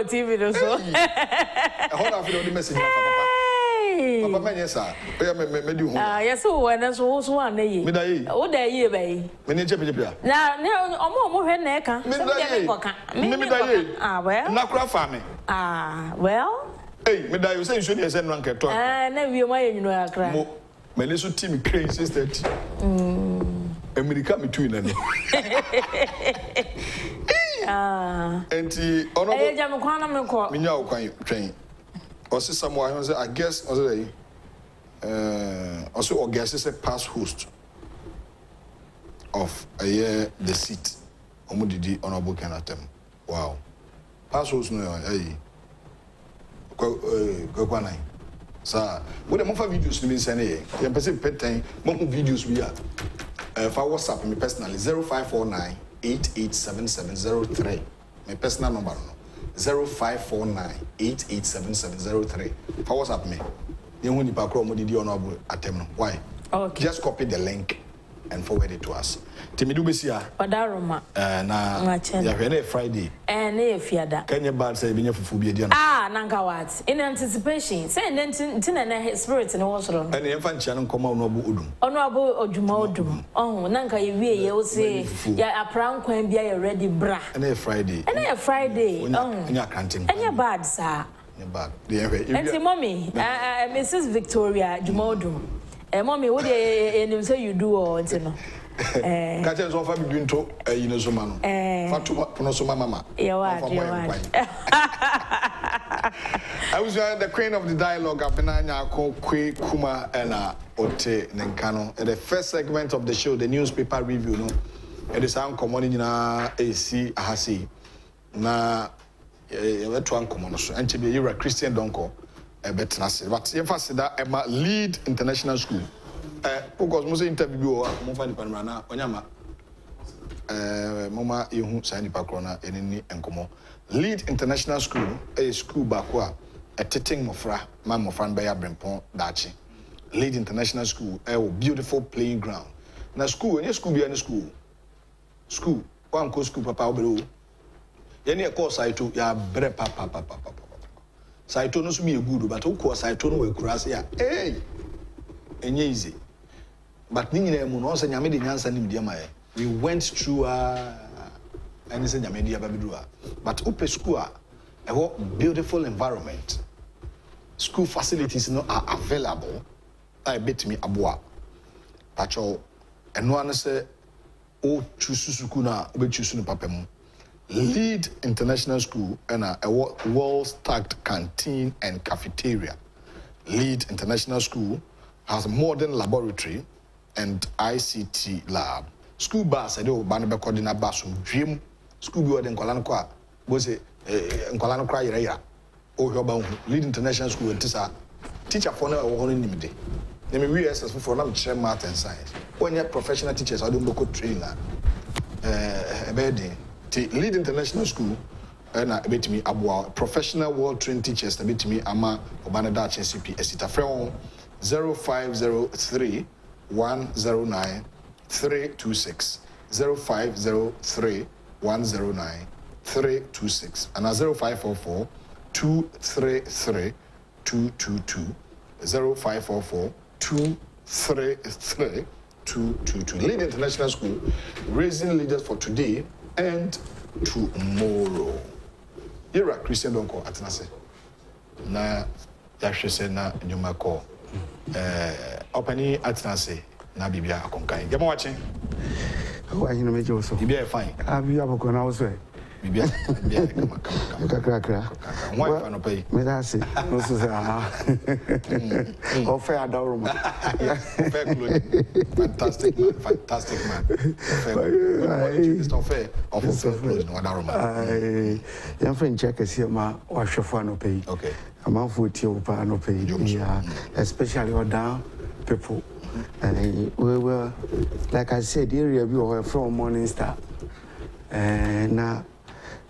guess, is a past host of a year the seat. Honorable Kenatem. Wow. Past host, no, hey. Sir, what the videos we videos for WhatsApp, my personally 0549-887703. My personal number no 0549-887703. For WhatsApp me, you want to call me the honorable attempt. Why? Okay. Just copy the link and forward it to us. Timidu Bessia. Odaroma. Na. Yeah, Friday. Eh, fiada. Kenya bad say binya fufu. Ah, nankawat. In anticipation, say ntina spirit in Oslo. And the infant channel come on Nobu Udum. Honorable Odumaudum. Oh, Nanka, you say, yeah, a pram can be ready bra. And a Friday. And your canting. And your bad, sir. Your bad. And mommy, Mrs. Victoria Dumaudum. Mommy, what do you say you do or anything? Catchers offer me doing to you know so man. Fatuma, Ponosoma Mama. I was the queen of the dialogue. Abenanya Kwe Kuma Ena Ote Nenkano. At the first segment of the show, the newspaper review. No, at the sound common na AC Ahasi na electron common. So, and today you are Christian Donkor. But emphasis that Emma lead international school. Because most interview Mama Ihu Sani Pakrona in Enkomo. Lead international school, a school bakwa, a titting mofra, mamofran by Brempon, Dachi. Lead international school, a beautiful playground. Now school, any school be any school. School, one co school papa below. Any course I took ya bre papa. Saito no be good, but of course I don't know cross here. Hey, and easy. But Ninginamunos and Yamedi Nansa Nimdiamae, we went through and said Yamedia Babidua. But Upeskua, a beautiful environment. School facilities are available. I bet me Abua. But and one say, oh, Chususukuna, Bechusun Papemu. Lead international school and a well-stocked canteen and cafeteria. Lead international school has a modern laboratory and ICT lab. School bus, I do banana coding a bus dream. School board in Kolanqua was a Kolanqua area. Oh, lead international school and teacher for now or only day. They may be successful for now share math and science. When you're professional teachers, I don't go trainer. Lead international school and I bet me about professional world trained teachers. I bet me Ama Obanada CP Esita Freon 0503-109-326 0503-109 326 and 0544 233 222 0544 233 222. Lead International School, raising leaders for today and tomorrow. Here are Christian Donkor Atanase. Na yashese na nyumako. Opani Atanase na bibia akonkai. You're watching. Oh, I know me also. Bibia fine. Ah, bibia boko na also. Bibia bibia kama. Kaka. Why fa no pay? Me da se. No so say ah. Oh, fair adorable. Fair clothes. Fantastic man. It's not fair. Oh, fair clothes no adorable. I am friend check here ma wa hwefo no pay. Okay. Amount for tie opa no pay. Yeah, especially other people. And we were, like I said, area we were from Morning Star, and now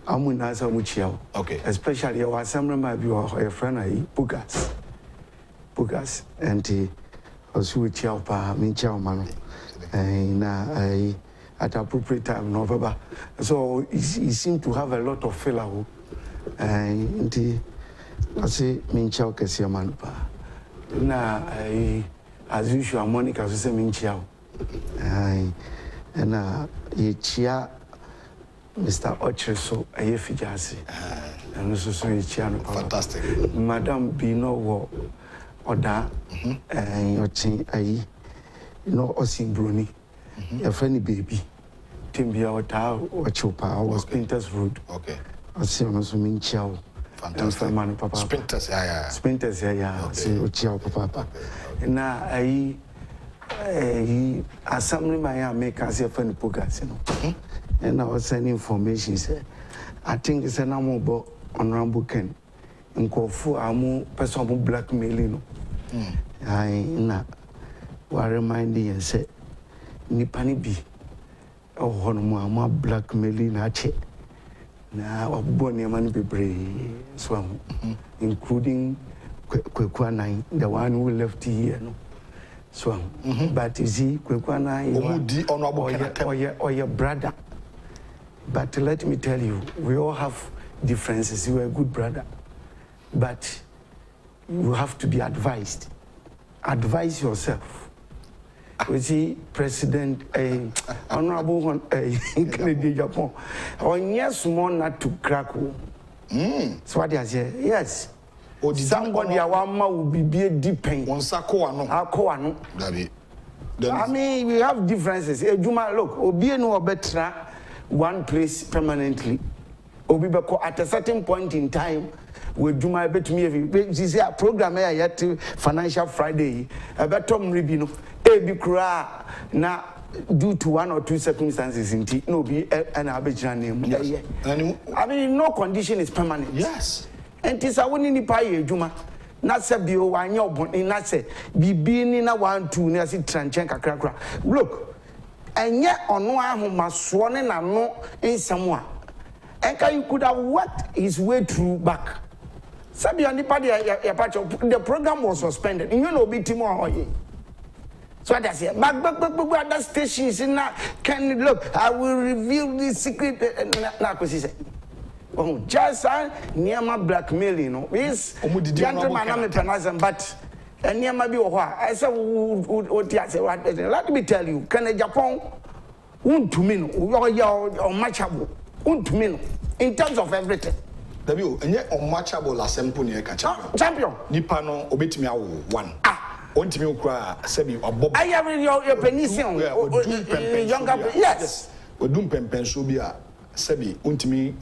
I'm in Nasa Muchio. Okay. Especially our assembly, we were a friend of Bugas, and he was with Chiapa, Minchao Mano, and I at appropriate time November. So he seemed to have a lot of fellow, and he I say Minchao Kesia Manupa. Now I. As usual, Monica was saying, Minchao. And Chia, Mr. Ocheso, Ayefijasi, and also Chiano. Fantastic. Madame Bino, Oda, and your thing, I know Osin Bruni, a friendly baby. Timbia or Chopa was Pinter's Road. Okay. I see also Minchao. Fantastic. Man, Papa. Sprinters, yeah. Sprinters, yeah. So, Papa. Now, I assembly my make us a friend Bugas, you know. And I was sending information. I think it's an ammo on Rambo Ken. And Kofu Amu, person who blackmailing. I was reminding and said, Nipani be. Oh, Honoma blackmailing Hache. Now, I'm born a man be brave, swam, including Kwekwana, the one who left here. Swam, but you see, Kwekwana or your brother. But let me tell you, we all have differences. You are a good brother, but you have to be advised. Advise yourself. You see, President Honorable Ken Japong, on yes, more not to crack. So what I say, yes. Somebody awama will be a deep pain. I mean, we have differences. Juma, look, Obi no better one place permanently. Obi because at a certain point in time. We do my bet me every. She said, "I program here yet Financial Friday. I bet Tom Ribino. Every cra na due to one or two circumstances in tea. No be an arbitral name. Yes. I mean, no condition is permanent. Yes. And this I won't in the Juma. Not say be one your bond. Not say be being in a 1 2. Not say tranchenka cra. Look, and yet on one who must sworn and no in someone. And you could have worked his way through back. The program was suspended. You know, be Timo. So I say, back, that station is in that. Can look, I will reveal the secret. Oh, just near my blackmail, you know. Yes, gentleman, I'm a Tanazan, but near my Bioha. I said, let me tell you, Ken Japong won't to me, or much in terms of everything. W, and yet unmatchable as Empunia champion. Nipano, Obitmia one. Ah, won't you cry, Sebi or Bob? I have your pension, younger, yes. But Dumpem Pensubia, Sebi, Untimi,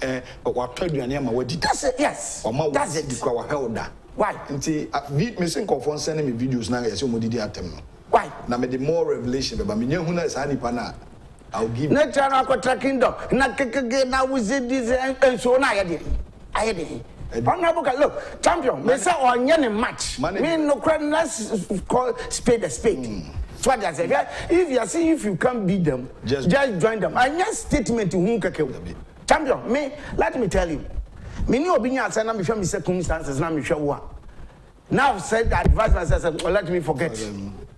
or Tradianema, what did I say? Yes, or does it require Helda? Why? And see, I've been missing confront sending me videos now as you did at them. Why? Now, made more revelation about me, who knows Anipana. I'll give you. Natural contracting dog. Now we see this and so now I did. Look, champion, we saw on any match. Me no crime, let's call spade a spade. So what I say, if you see if you can't beat them, just join them. And your statement to whom can champion, me, let me tell you. Me no being outside, I'm sure my circumstances, I'm sure what. Now I've said advice myself, let me forget.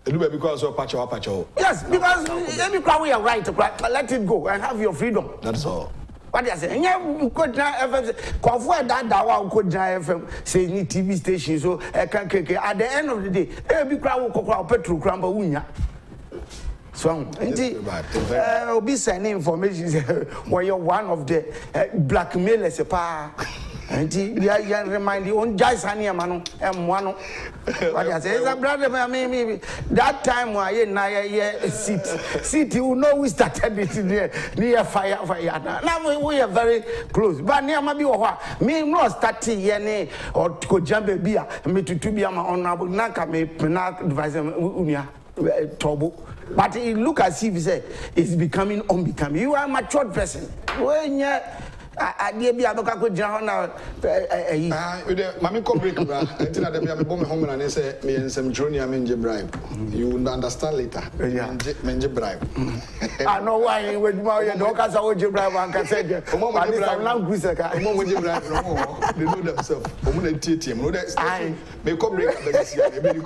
Because of Pacho. Yes, because we are right to cry. Let it go and have your freedom. That's all. What I say? You could not FM. That dawa could not FM. Say any TV station so can at the end of the day, every crowd will call petrol crumble unya. So, I'll be sending information where you're one of the blackmailers. And I remind you, on Jaisania Manu, and one. What I say is a brother, maybe that time I had seat. You know, we started it near fire. Now we are very close. But near Mabiwa, me no starting Yene or Kojambe Bia, me to be my honorable Nanka, me Penak advisor Unia. Trouble, but it look as if say it's becoming unbecoming. You are a matured person. When I did be a look at good John out, Mammy Cobrick, I born home and I say, me and some junior Menja bribe. You will understand later. Menja bribe. I know why you would marry a dog as I would bribe and can say, I'm not good. I won't with you bribe no more. They know themselves. I wouldn't teach him. I may come break up this year.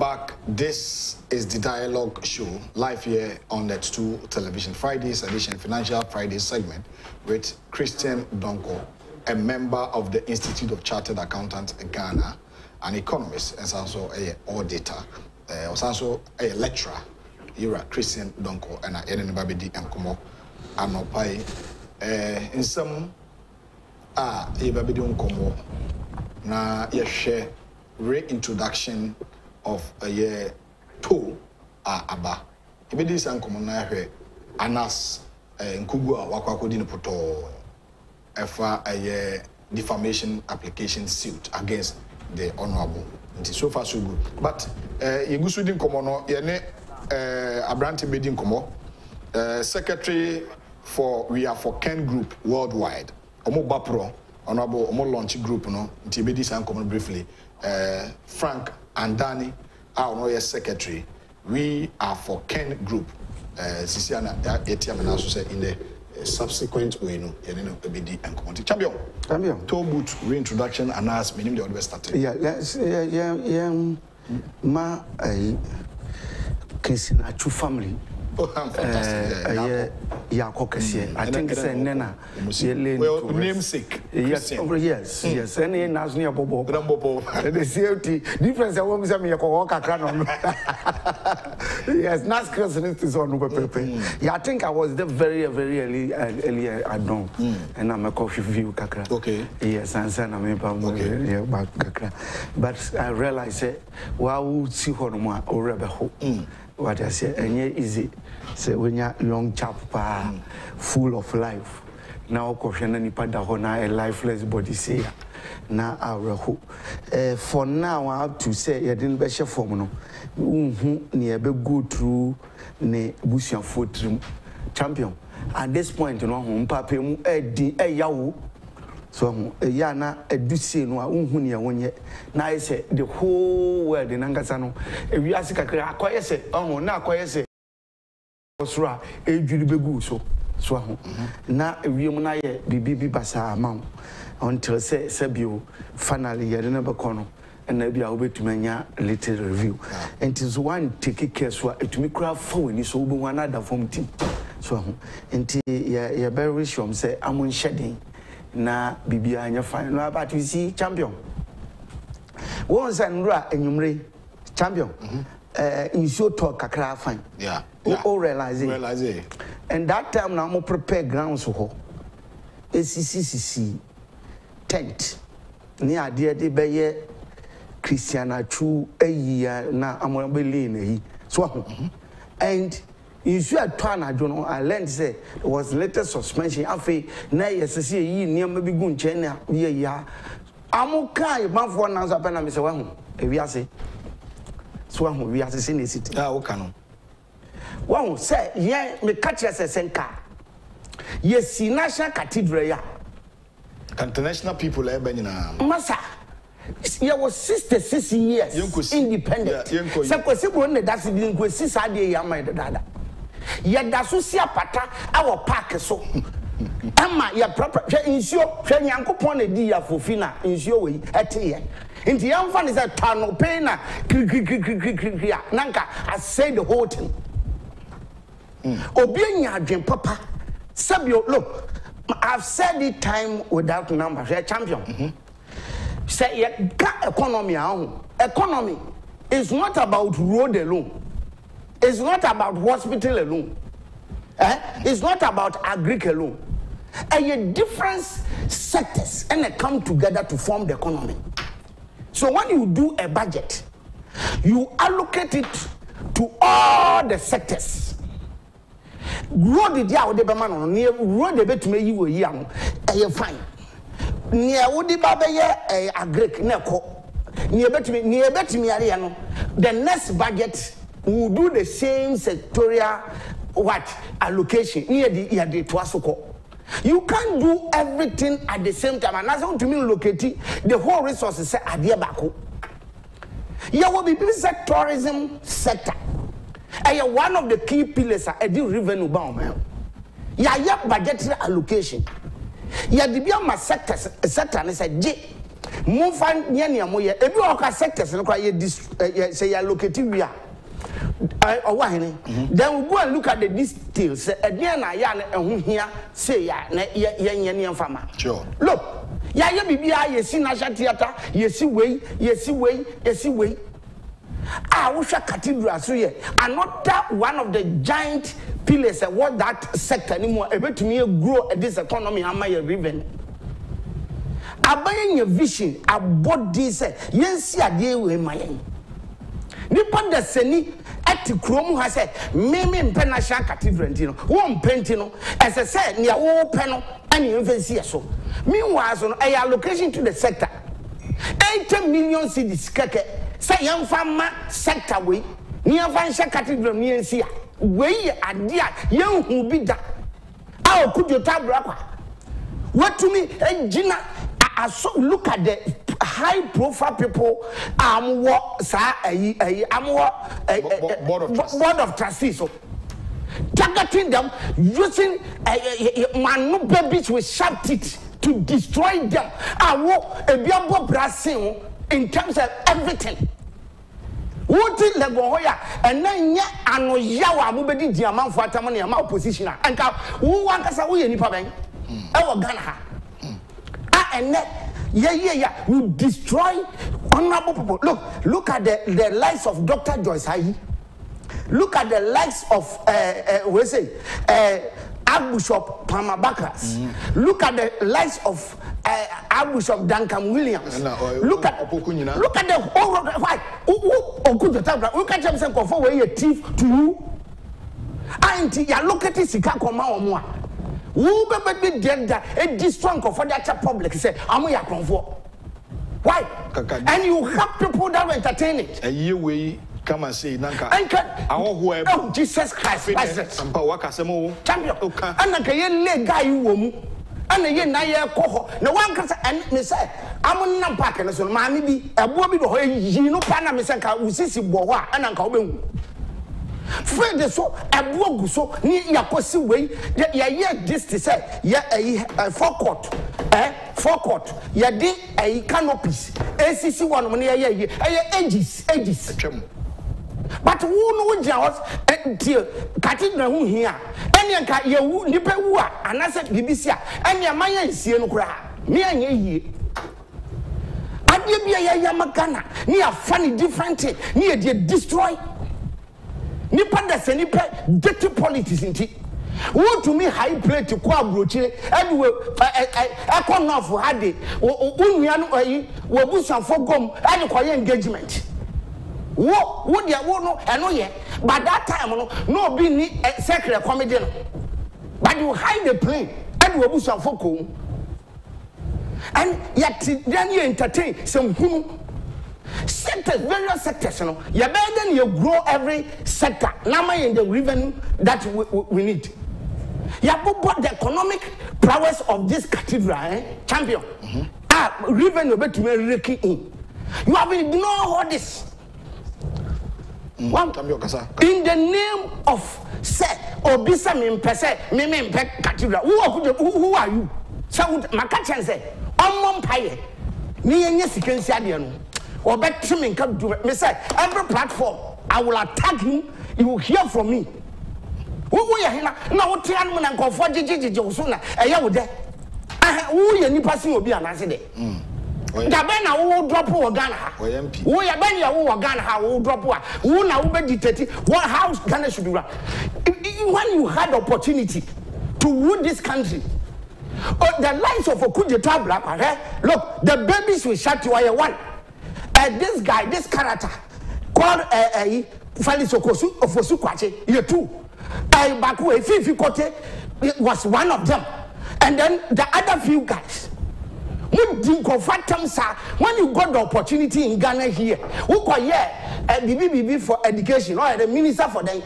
Back. This is the Dialogue Show, live here on Net2 Television, Friday's edition, Financial Friday segment, with Christian Donkor, a member of the Institute of Chartered Accountants Ghana, an economist, and also an auditor, also a lecturer. You are Christian Donkor, and I am Babidi and Kumo Anopai. In some, Babidi and Kumo, na yeshe reintroduction of a year two aba ibidis and commonly Anas and Kugua Wakwakodin Poto FA a year defamation application suit against the honorable. It is so far so good. But Yugusudin Komono Yene Abranti Bedin Komo, Secretary for We Are for Ken Group Worldwide, Omo Bapro, Honorable Omo Launch Group, no, Tibidis and Common briefly, Frank and Danny, our secretary, We Are for Ken Group. Sisiana ATM and also in the subsequent way, no, you know, BD and community champion. Champion. Talbot reintroduction and as minimum the other started. Yeah, let's, ma, Christian Atsu family. Oh, fantastic. Yeah, I think it's a nana. Well, namesake. Yes, yes, yes. Any national bobo. Bobo. The CLT difference. I want to say me yes, nice Christian is on paper. Yeah, I think I was there very early at dawn, and I'm a coffee view kakra. Okay. Yes, and then I'm a back kakra. But I realized that wow, see how much I what I say, and yeah, easy. So when you're young chap, full of life. Now, question any padahona, a lifeless body, say, now our hope. For now, I have to say, you didn't be sure for me. Near be go through ne bush and foot champion. At this point, you know, Papi, a yahoo. So, Yana, a Ducey, no, Unhunia, one yet. Now I say the whole world in Angasano. If you ask a quay, say, oh, now quay, say, Osra, a Judibegu, so, Swaho. Now, if you may be Bassa amount until say, Sebio, finally, I remember Cono, and maybe I'll be to Mania little review. And tis one take care, so it may craft four in his over one other from team. So, and you're very rich from say, I'm on shedding. Na bibia nya fine no but you see champion once and ra enyumre champion you should talk kakra fine yeah all realize it and that time now mo prepare grounds ho ccc tent ni ade de beye Christian Atsu eyi na amombe lean eyi so and you should have torn a journal. I learned say it was later suspension. After now, yes, I see you near maybe good China. Yeah. I'm okay. Man for now, so I'm say one. We are say, so we are saying the city. Ah, okay. One say yeah, me catch us a senka. Yes, national cathedral ya. International people are being na. Massa. Yeah, was 66 years independent. So possible one that is being quite 6 years my dada. Yet that's who see a pata our park so. Emma, your proper insure, train uncle pony dear for fina, insure way at here. In the young fan is a town of paina, Nanka, I say the whole thing. Obinia, Jim Papa, Sabio, look, I've said it time without number, champion. Say, economy is not about road alone. It's not about hospital alone. It's not about agri alone. And your different sectors and they come together to form the economy. So when you do a budget, you allocate it to all the sectors. Road dia odebeman near road debetume yiwo yi am e fine. Near Woody Babaya, a Greek Neco, near betting me, Ariano. The next budget will do the same sectorial what allocation near the Yadi Twasoko. You can't do everything at the same time, and that's what you mean, locate the whole resources at the Abaco. You will be the tourism sector, and one of the key pillars are the revenue bound. You have budget allocation. Ya di bia ma sectors sector ne say je mo fa nya nya mo ye ebi o ka sectors no kwa ye say ya locate we a owa hene then we go and look at the details edia na ya na ehun hia say ya na ye nya nya fama sure look ya ye bibia ye si national theater ye si wei ah we sha cathedral so ye another one of the giant pillars and what that sector anymore about me grow this economy am I driven abayen your vision about this yen see ade we mayen nipa da seni at kromu ha say me mpe national cathedral ntino wo mpe ntino as I said ne wo pe no and you even see so meanwhile so a allocation to the sector 80 million cedis keke say yan fama sector we ni yan cathedral ni yan see we are dear young who be that. How could you tell Brapa? What to me, Gina? I so look at the high-profile people board of trustees. So targeting them, using manu babies with sharp teeth to destroy them. In terms of everything. What did Legoya and then Anoyawa Mubedi Diamant for Tamani and my opposition? And who wants away any problem? Our Ghana. And we destroy honorable people. Look at the lives of Dr. Joyce Hayi. Look at the likes of Archbishop Palmer Bakas. Look at the likes of Archbishop Duncan Williams. Look at the whole of why. Look at Jameson Kofo where you thief to you. Auntie, you look at this Sika Koma Omwa. Who be dead that a distrunk of that public say, I'm here for. Why? And you have people that will entertain it. And you will. Come and say, Nanka. Oh, Jesus Christ. Champion. Forecourt, you did a canopies, ACC one, ages. But who knows us until Katina who here? And you nipe who are, and I said, Gibisia, and your Maya is here. Me and ye. I give me a Yamakana, near funny different, near the destroy. Nipandas and Nipa, dirty politics in tea. Who to me high play to Quabruchi, and I come now for Hadi, or Unian or Bush and Fogum, and a engagement. What you know, I know yet. But that time, no being a secular comedian. But you hide the plane and we will some focus. And yet, then you entertain some sectors, various sectors. You know, you better you grow every sector. Now, in the revenue that we need. You have bought the economic prowess of this cathedral, champion. Revenue better make in. You have ignored all this. In the name of say obisa mimpese meme mpe cathedral who are you say makachen say omom paye me yenye sikensi ade no obetim nka do me say every platform I will attack him. You will hear from me who ya hina na wo tian mo na nkofo jijiji uso na eya wo de who ya nipa sin obi anase de Dabena who drop who Ghana, who Yabena who Ghana, who drop who now be dictated. What house Ghana should run? When you had opportunity to rule this country, the lives of Okudeta Black, look, the babies will shut you away one. And this guy, this character called Fali Sokosu of Osukwache, year two, Baku Efifikote was one of them, and then the other few guys. When you got the opportunity in Ghana here, who call BBB for education or the minister for the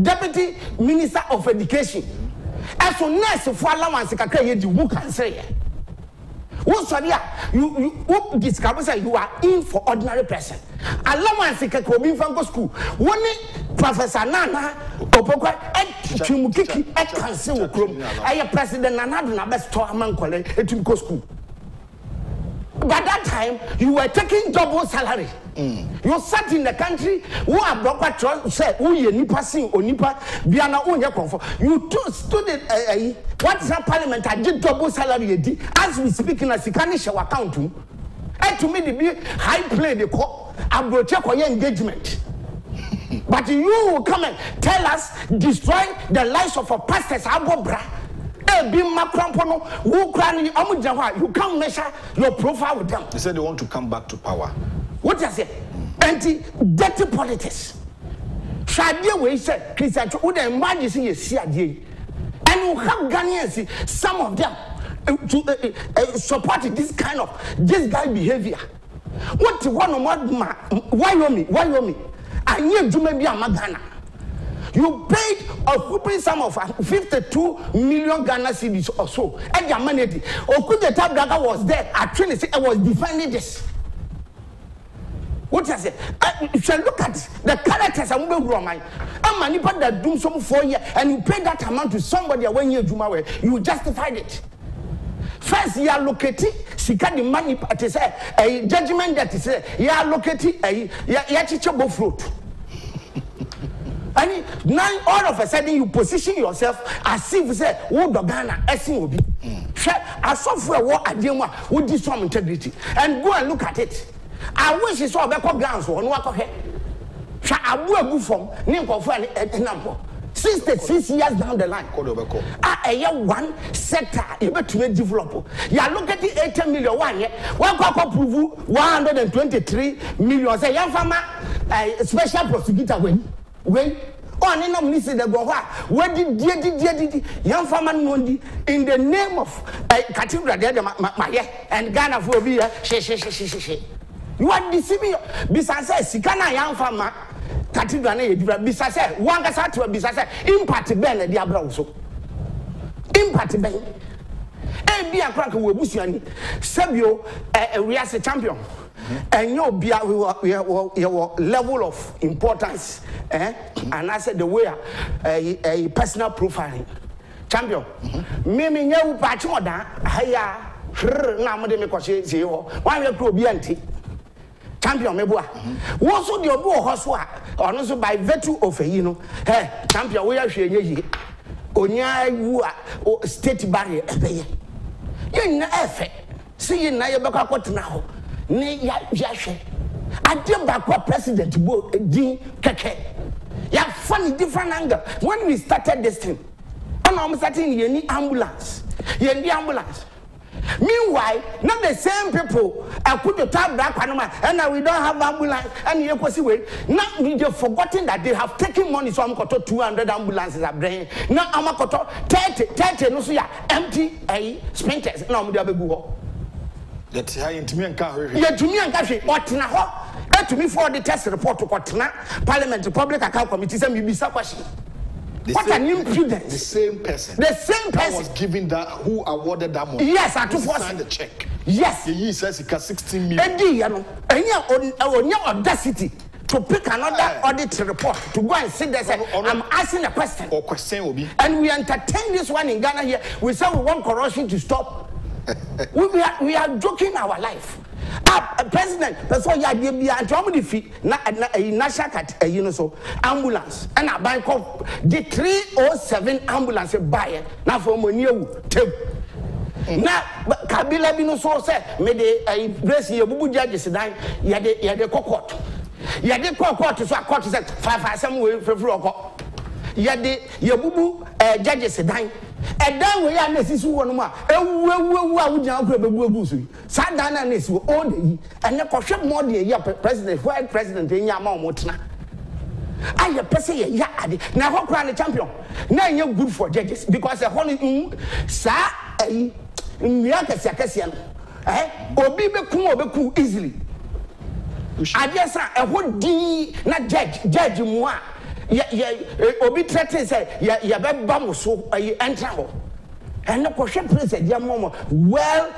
deputy minister of education? As soon as you follow and secretary, you can say, you discover you are in for ordinary person. Allowance Kakobi Fango School, one Professor Nana, Opoka, and Chimukiki, and Council Club. I am President Nana Addo Dankwa Akufo-Addo College, and Chimko School. By that time, you were taking double salary. You sat in the country, who are broker trust, said, who you nipa sing, or nipa, biana, who you comfort. You stood in what's a parliament, I did double salary, as we speak in a Sikanish account. And to me, the high play the call. I'm going to check on your engagement. But you will come and tell us, destroy the lives of our pastors. You can't measure your profile with them. They said they want to come back to power. What did I say? Anti-dirty politics. Shadia we said, Christian, and you have Ghanaians, some of them, to support this kind of this guy behavior. What one of my Wyoming? I knew you may be a Magana. You paid a whooping sum of 52 million Ghana cedis or so. And your money, Okude Tabdaga was there at Trinity and was defending this. What I say? You shall look at the characters I'm going to do. That do some 4 years and you pay that amount to somebody when you do my you justified it. First, you allocate the money at a judgment that is you allocate a teachable fruit. And now all of a sudden you position yourself as if you say, "Oh, the Ghana, SNOB." I saw for a war at Dima with this some integrity. And go and look at it. I wish you saw a back of guns or no walk ahead. I will go from Nimpo and Nampo. 66 years down the line, a year one sector, you better develop. You are looking at the 80 million 1 year, 123 million. Say, young farmer, a special prosecutor when on in the where did young farmer Mundi in the name of Cathedral and Ghana for beer, she. You are deceiving. Besides, Sikana young farmer. Cathedral, Bissas, Wangasa to a Bissas, Impati Ben, the Abrauso. Impati Ben. And be a crack with Busiani. Sabio, we are a champion. And you be your level of importance. And I said, the way a personal profiling. Champion. Mimi, you patch order. Haya, her, Namade Mekoshe, zero. Why you grow BNT? Champion, me boy. What's on your boy Hoswa? Or also by virtue of a, you know, hey, champion, we are sharing. Onya, you are state barrier. You're in the effort. See, now you're back out now. Nay, Yashe. I did back what President Dean Keke. You have funny different angle. When we started this thing, and I'm starting, you need ambulance. You need ambulance. Meanwhile, not the same people I put the tab back Panama and now we don't have ambulance and you see way. Now they've forgotten that they have taken money so I'm got 200 ambulances are bringing. Now I'm got 30 no so yeah empty sprinters. Now they have go. That's how into me and carry. Yeah, to me and carry to me for the test report to Kotna Parliament Public Account Committee send me bisa question. What an impudence! The same person that was giving that who awarded that money. Yes, I took for signed the check. Yes, he says he got 16 million. And you know, and your audacity to pick another audit report to go and sit there and say, I'm asking a question. Or question will be. And we entertain this one in Ghana here. We say we want corruption to stop. we are joking our life. President, before you are drawing the fee, a you know so ambulance, and I buy the 307 ambulance buyer now for money. Now, Kabila Bino so said, may they bless your bubu judges, you had a court. You had a court, so a court said, 5 7 way for floor. You had the bubu judges, and then we are necessary one more. And we are going Sadana is all the and the question more the president, why president in Yama Motna. I have person ya now how crown a champion. Now you're good for judges because the holy sa Miaka Sakasian. Or be cool easily. I guess I would be not judge moi. Obi threatened say, "Ya be bam so enter ho." And the question president, "Ya mama well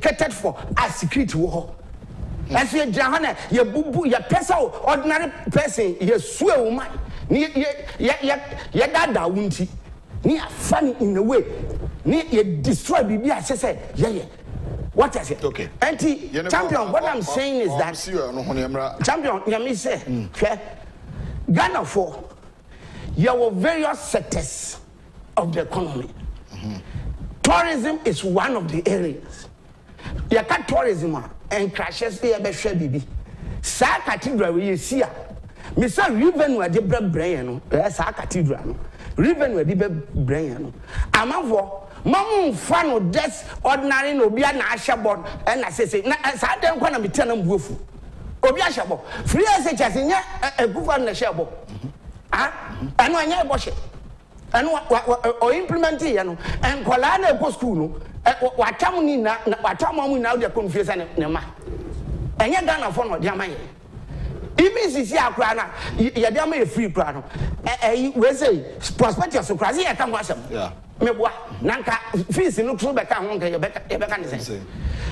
catered for as secret war." As you Johanna, you bubu, you person ordinary person, you swear woman, you dada unti, you are funny in a way, you destroy bibi. I say, yeah. What is it? Okay. Anti champion. What I'm saying is that champion. Yami say, okay. Ghana for your various sectors of the economy. Tourism is one of the areas. You can tourism and crashes the Abesha Bibi. Sa cathedral you see. Mr. Riven were the brain, Sa cathedral. Riven were the brain. Among for Mamun fan of death, ordinary no be an ashabon, and I say, I don't want to be telling them woeful. Obiashabo, free as a chassinia, a governor shabo. And when you wash it, and what implement it, and Colana Poscuno, what Tamunina, what Tamun now the confusion, and yet done a form of Jamaica. Yeah.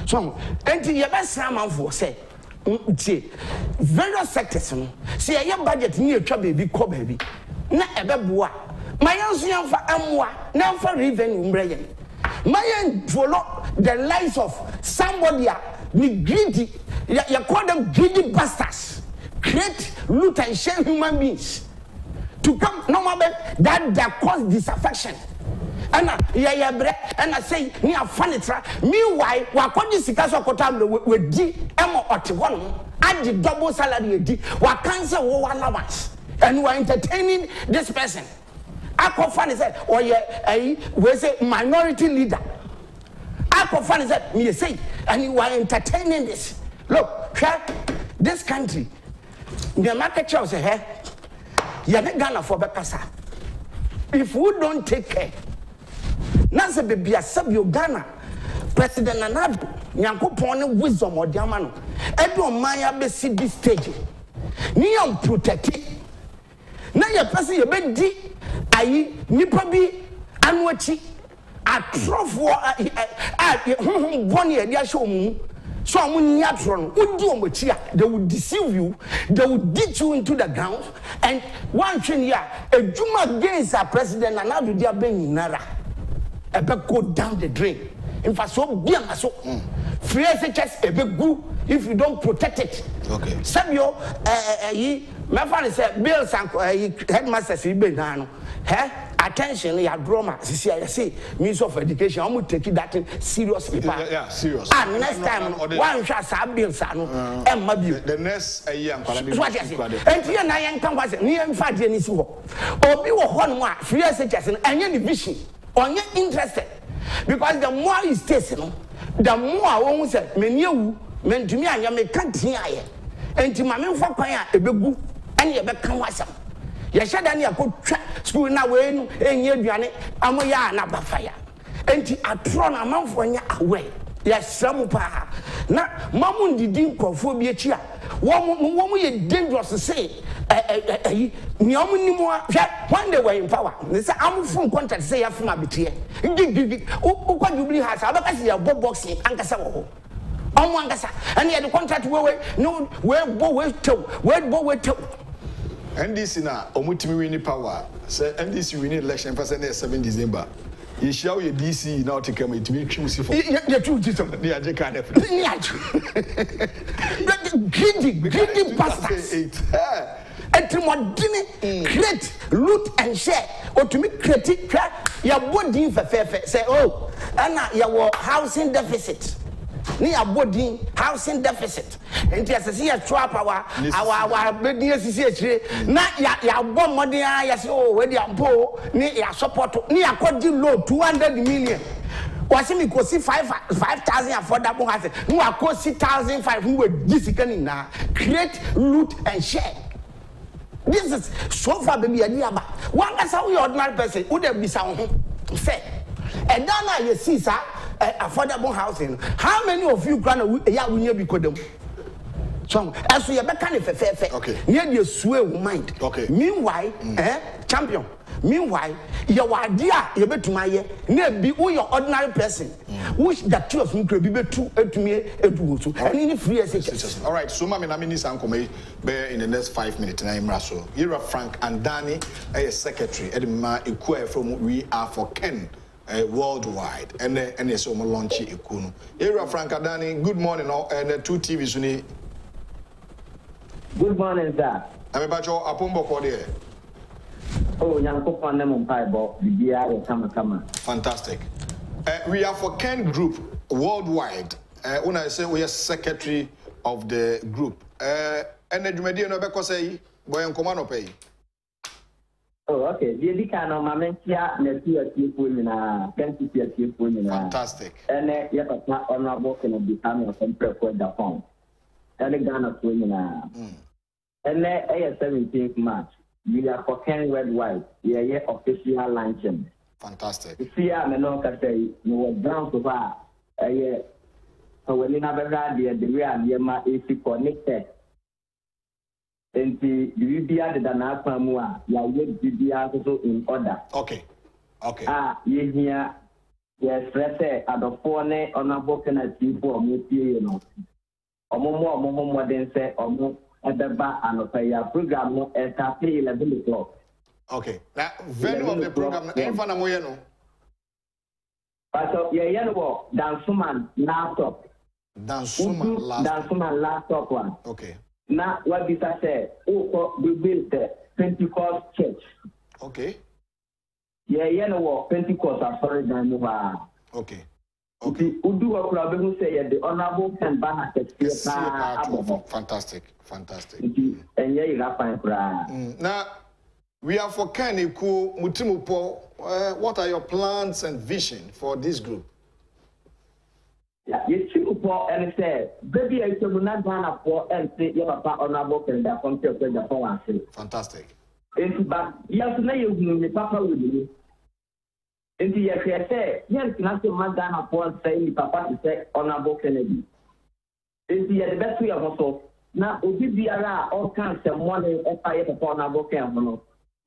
So, and various sectors, see a budget near trouble, big co baby. Not a baboa. My own for Amwa, now for revenue. My own follow the lives of somebody, the greedy, you call them greedy bastards. Create, loot, and shame human beings. To come, no matter that they cause disaffection. And I say, near furniture, meanwhile, while Kodis Casa Kotam with D, Emma Otiwan, at the double salary D, while cancer war allowance, and we're entertaining this person. Akofan said, or ye was a minority leader. Akofan said, me say, and you are entertaining this. Look, this country, the market shows a hair, you're not Ghana for Bacasa. If we don't take care, Nancy be a sub Ghana, President Nana Addo, Nyanko Pony wisdom or Diamano, Edward Maya Bessie this stage. Neon protected. Now your person, your bed, I, Nipabi, Anwachi, a trophy, a 1 year, they show me. So I'm going to they will deceive you, they will ditch you into the ground. And one thing here, a Juma against our president, and now they are being Nara. A bit go down the drain. In fact, so be a so free SHS a big goo if you don't protect it. Okay. Some yo my father said Bill's headmaster Sibinano. Huh? Attention, your drama, CCIC, Minister of Education, I'm going to take that seriously. Yeah, serious. And next time, one shall have been Sano and Mabu. The next year, and here I am, come was near 5 years ago. Or be one more free SHS and any vision or you're interested. Because the more you stay, the more I won't say, Menu, Mentumia, you may can't hear it. And to my men for Paya, a big book, and you become what's up. Yashadania could track school now when you're Gianni, Amoya, and Abafaya. And to a tron amount for you away. Yes, some pa. Now, Mamun didn't conform chia. One way dangerous to say, one day we're in power. They say, I'm from contact, say, I'm from a betrayal. Who can you believe has a box boxing and Casavo? On one Cassa, and he had a contract where no, where Bow to, where Bow to. And this in a Omutimi power, and this you win election for 7th December. You show your DC now to come to me. The truth is, they can't have it. Greedy bastards. And to Modini, create, loot, and share. Or to me, critique, your body for fair, say, oh, Anna, your housing deficit. Near body, housing deficit. And yes, I see a trap our business. Not your bomb money, yes, oh, where they are poor, near support, near according low, 200 million. Was him because 5,000 affordable houses, who are cost 6,500 who were disciplining now. Create, loot, and share. This is so far, baby. One that's how we ordinary person would be sound fair. And then I see, sir. Affordable housing. How many of you gonna we because them? So as we are back kind of fair. Okay. Near your sway mind. Okay. Meanwhile, champion. Meanwhile, your idea you bet to my year near be who your ordinary person. Which the two of them could be two to me and in free SHS. All right, so my name is Uncle May Bear in the next 5 minutes. And I'm Russell. You are Frank and Danny, a secretary, Edma Ikwe from We Are for Ken Worldwide, and it's so launch Ikuno. Era Frank and Danny, good morning, and two TVs. Good morning, sir. I'm about your Apombo Cordier. Oh, Yankopan Lemon Pieball, the BR Kama. Fantastic. We are for Ken Group Worldwide. When I say we are secretary of the group, and you may do no beco say, boy and command or pay. Oh, okay. The Licano Mamentia, Nessia, fantastic. And yet, I'm not walking on the family of Emperor Queda Pong. And the Ghana Swimina. And the 17th March, we are for Ken Worldwide, the official luncheon. Fantastic. See, I'm a long say, you were down to bar. So when you have a radio, the real Yama is connected. Enti Bibia de na akwa mu a ya ye Bibia so in order. Okay. Okay. Ah, ye hia ye stresse adofo ne onabo kenati fo omo pie no. Omo modern se omo adaba anofaya program no start 11 o'clock. Okay. Now, venue of the program enfana moye no. But ye yellow Dansuman laptop. Dansuman laptop one. Okay. Now, what did I say? Oh, we built the Pentecost Church. Okay. Yeah, you know what? Pentecost are sorry, than over. Okay. Okay. Udu Akrabu say the Honorable Ken Japong. Fantastic. Fantastic. And yeah, you got fine. Now, we are for Ken Iku Mutimupo. What are your plans and vision for this group? Yeah, you should for and say, baby, I should not Ghana for and say, you have Honorable Ken Japong to Japan. Fantastic. It's but yes, now you papa will be. Into your say, yes, not to Madame Akosua saying papa to say Honorable Kennedy. Into your best way of also now, Obiara all kinds of money and fire upon Honorable Ken.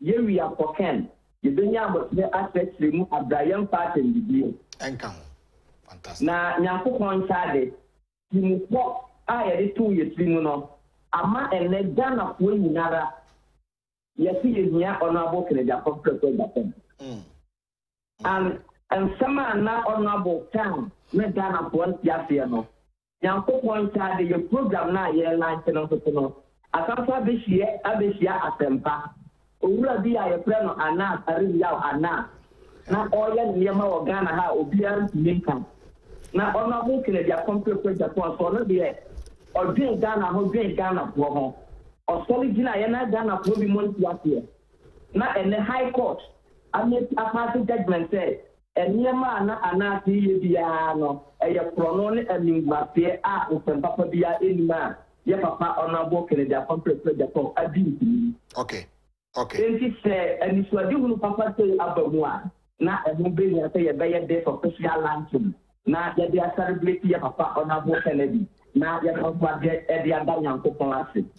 Here we are for Ken. You don't have to aspect remove a Brian part in the deal. And come. Fantastic. Now, Nyanko Saturday, you walk. I had it 2 years, you know. A man and let down of women. Yes, he is near Honorable Ken Japong. And some are not Honorable Town, let down of one Yasiano. Nyanko Saturday, your program now, year 19. I can't have this year, at Tempa. Ura be a friend of Anas Aremeyaw Anas. Now, all the Yama or Ghana, how obedient Lincoln. Now, Honorable Ken Japong to Japan for no beer, or drink Ghana, who drink Ghana for home, or solid dinner, and I done a probably month last year. Now, in the High Court, I made a passing judgment say, and Yama and Anati Biano, and your pronoun and Lingbapia are open Papa Bia in man, your papa Honorable Ken Japong to Japan, I did. Okay, okay. And she said, and it's what you papa say about one. Now, I won't bring you a better day for special luncheon. Now, they are celebrating your papa Honorable Kennedy. Now, you have to get the other young people.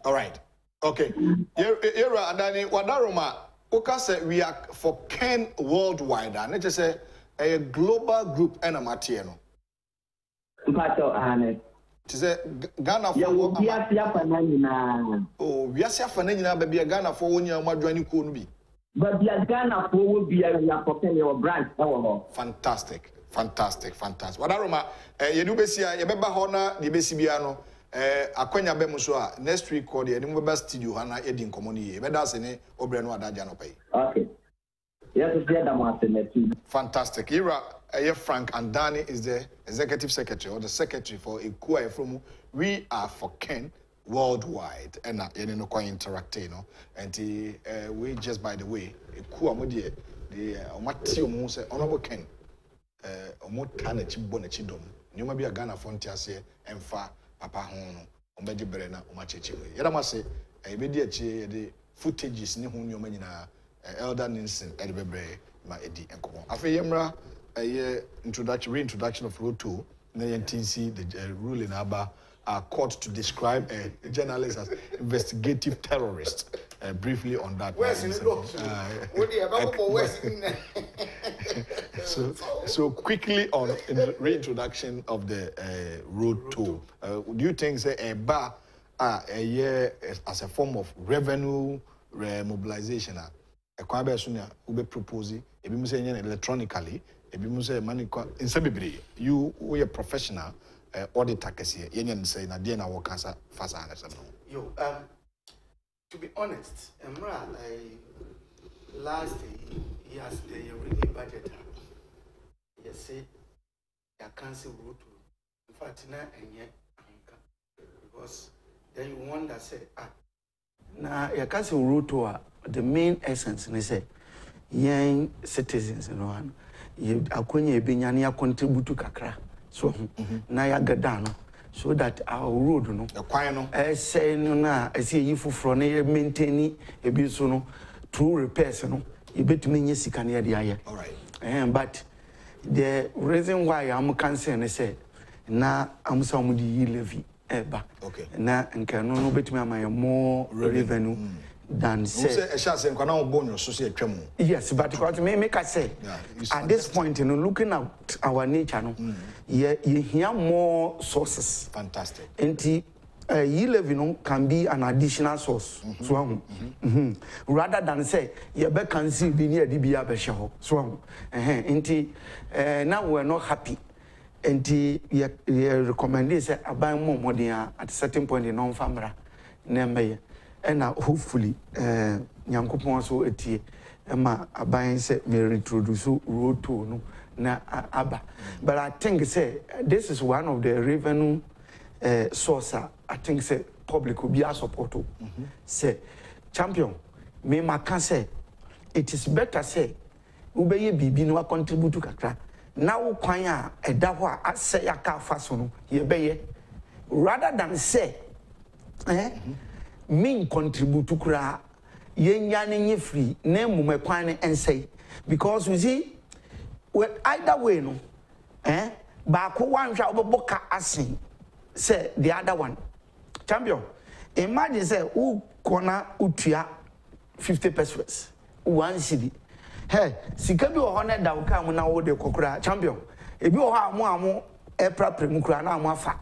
All right. Okay. Yera Adani Wadaroma, Okase, we are for Ken Worldwide. And it is a global group and a Matiano. Pato Ahmed. It is a Ghana for Yafanina. Oh, we are Safanina, baby, a Ghana for when you are Madroni Kunbi. But the Ghana will be your brand. Fantastic, fantastic, fantastic. What Aroma, you do Bessia, you remember Hona, the Bessibiano, Akonya Bemusua, next week, or the Edinburgh Studio, Hana Edin Community, Medasine, Obreno Adjanope. Okay. Yes, it's the other one. Fantastic. Ira, Frank and Danny is the executive secretary or the secretary for Ikua from We Are for Ken Worldwide, and you know, quite interacting, no? And we just, by the way, a cool idea. The Matthew say Honorable Ken, Omotanich Bonachidom, you may be a Ghana Fontiasia, and Fa, Papa Hono, Omeji Berena, Omachi. Yeramase, a media chair, the footages, Nihun Yomenina, Elder Ninsen, Edbebre, my Eddie, and Common. After Yemra, a reintroduction of Rule 2, NTC, the rule in Abba. Are caught to describe a journalist as investigative terrorist. Briefly on that. Where's in the So quickly on the reintroduction of the Road 2. Do you think say a bar a year as a form of revenue mobilization? A Kwabe Sunya Ube proposing if you say electronically, if you say money in Sebibri, you were a professional. Auditor Kesia, Yenyan say Nadina Wakasa Fasa and Yo, to be honest, Emra, last year's day, you really budget. You say, I can't see what to in fact, and yet, because then you wonder, say, now you can't see what to the main essence, and they say, young citizens, you know, you are going to contribute to Kakra. So Nayagadano, so that our road, no, the quino, I say, no, na, I see you for maintaining a business, true repairs, no, you bet me, yes, you can hear the eye. All right, but the reason why I'm concerned, I say, now I'm some of the levy, eba. Okay. Na nkanono betumi amaye more revenue than say. Yes, but what make I say at this point, you know, looking at our nature, no, you hear more sources. Fantastic. And E-level can be an additional source. Rather than say, you can see the near DBA Beshaw. Now we're not happy. And he recommended that I buy more money at a certain point in non family. And hopefully, Yankupon so a tea, Emma, I buy said, may reintroduce road to no Abba. But I think, say, this is one of the revenue. Source, I think say public will be a support. Say champion, me can say it is better say ubeye bibi no contribute to kakra. Now kwan a edaho a say aka fa so no ye beye rather than say me contribute to kra ye nya ne free na mum kwan ne en say because we see well, either way no ba ko wanhwa obeboka asin. Say the other one, champion. Imagine say who corner utia 50 pesos, one city. Hey, si kabi o 100 da uka mu na wo de kokura champion. Ebi o ha amu e prapre mu kura na amu afa.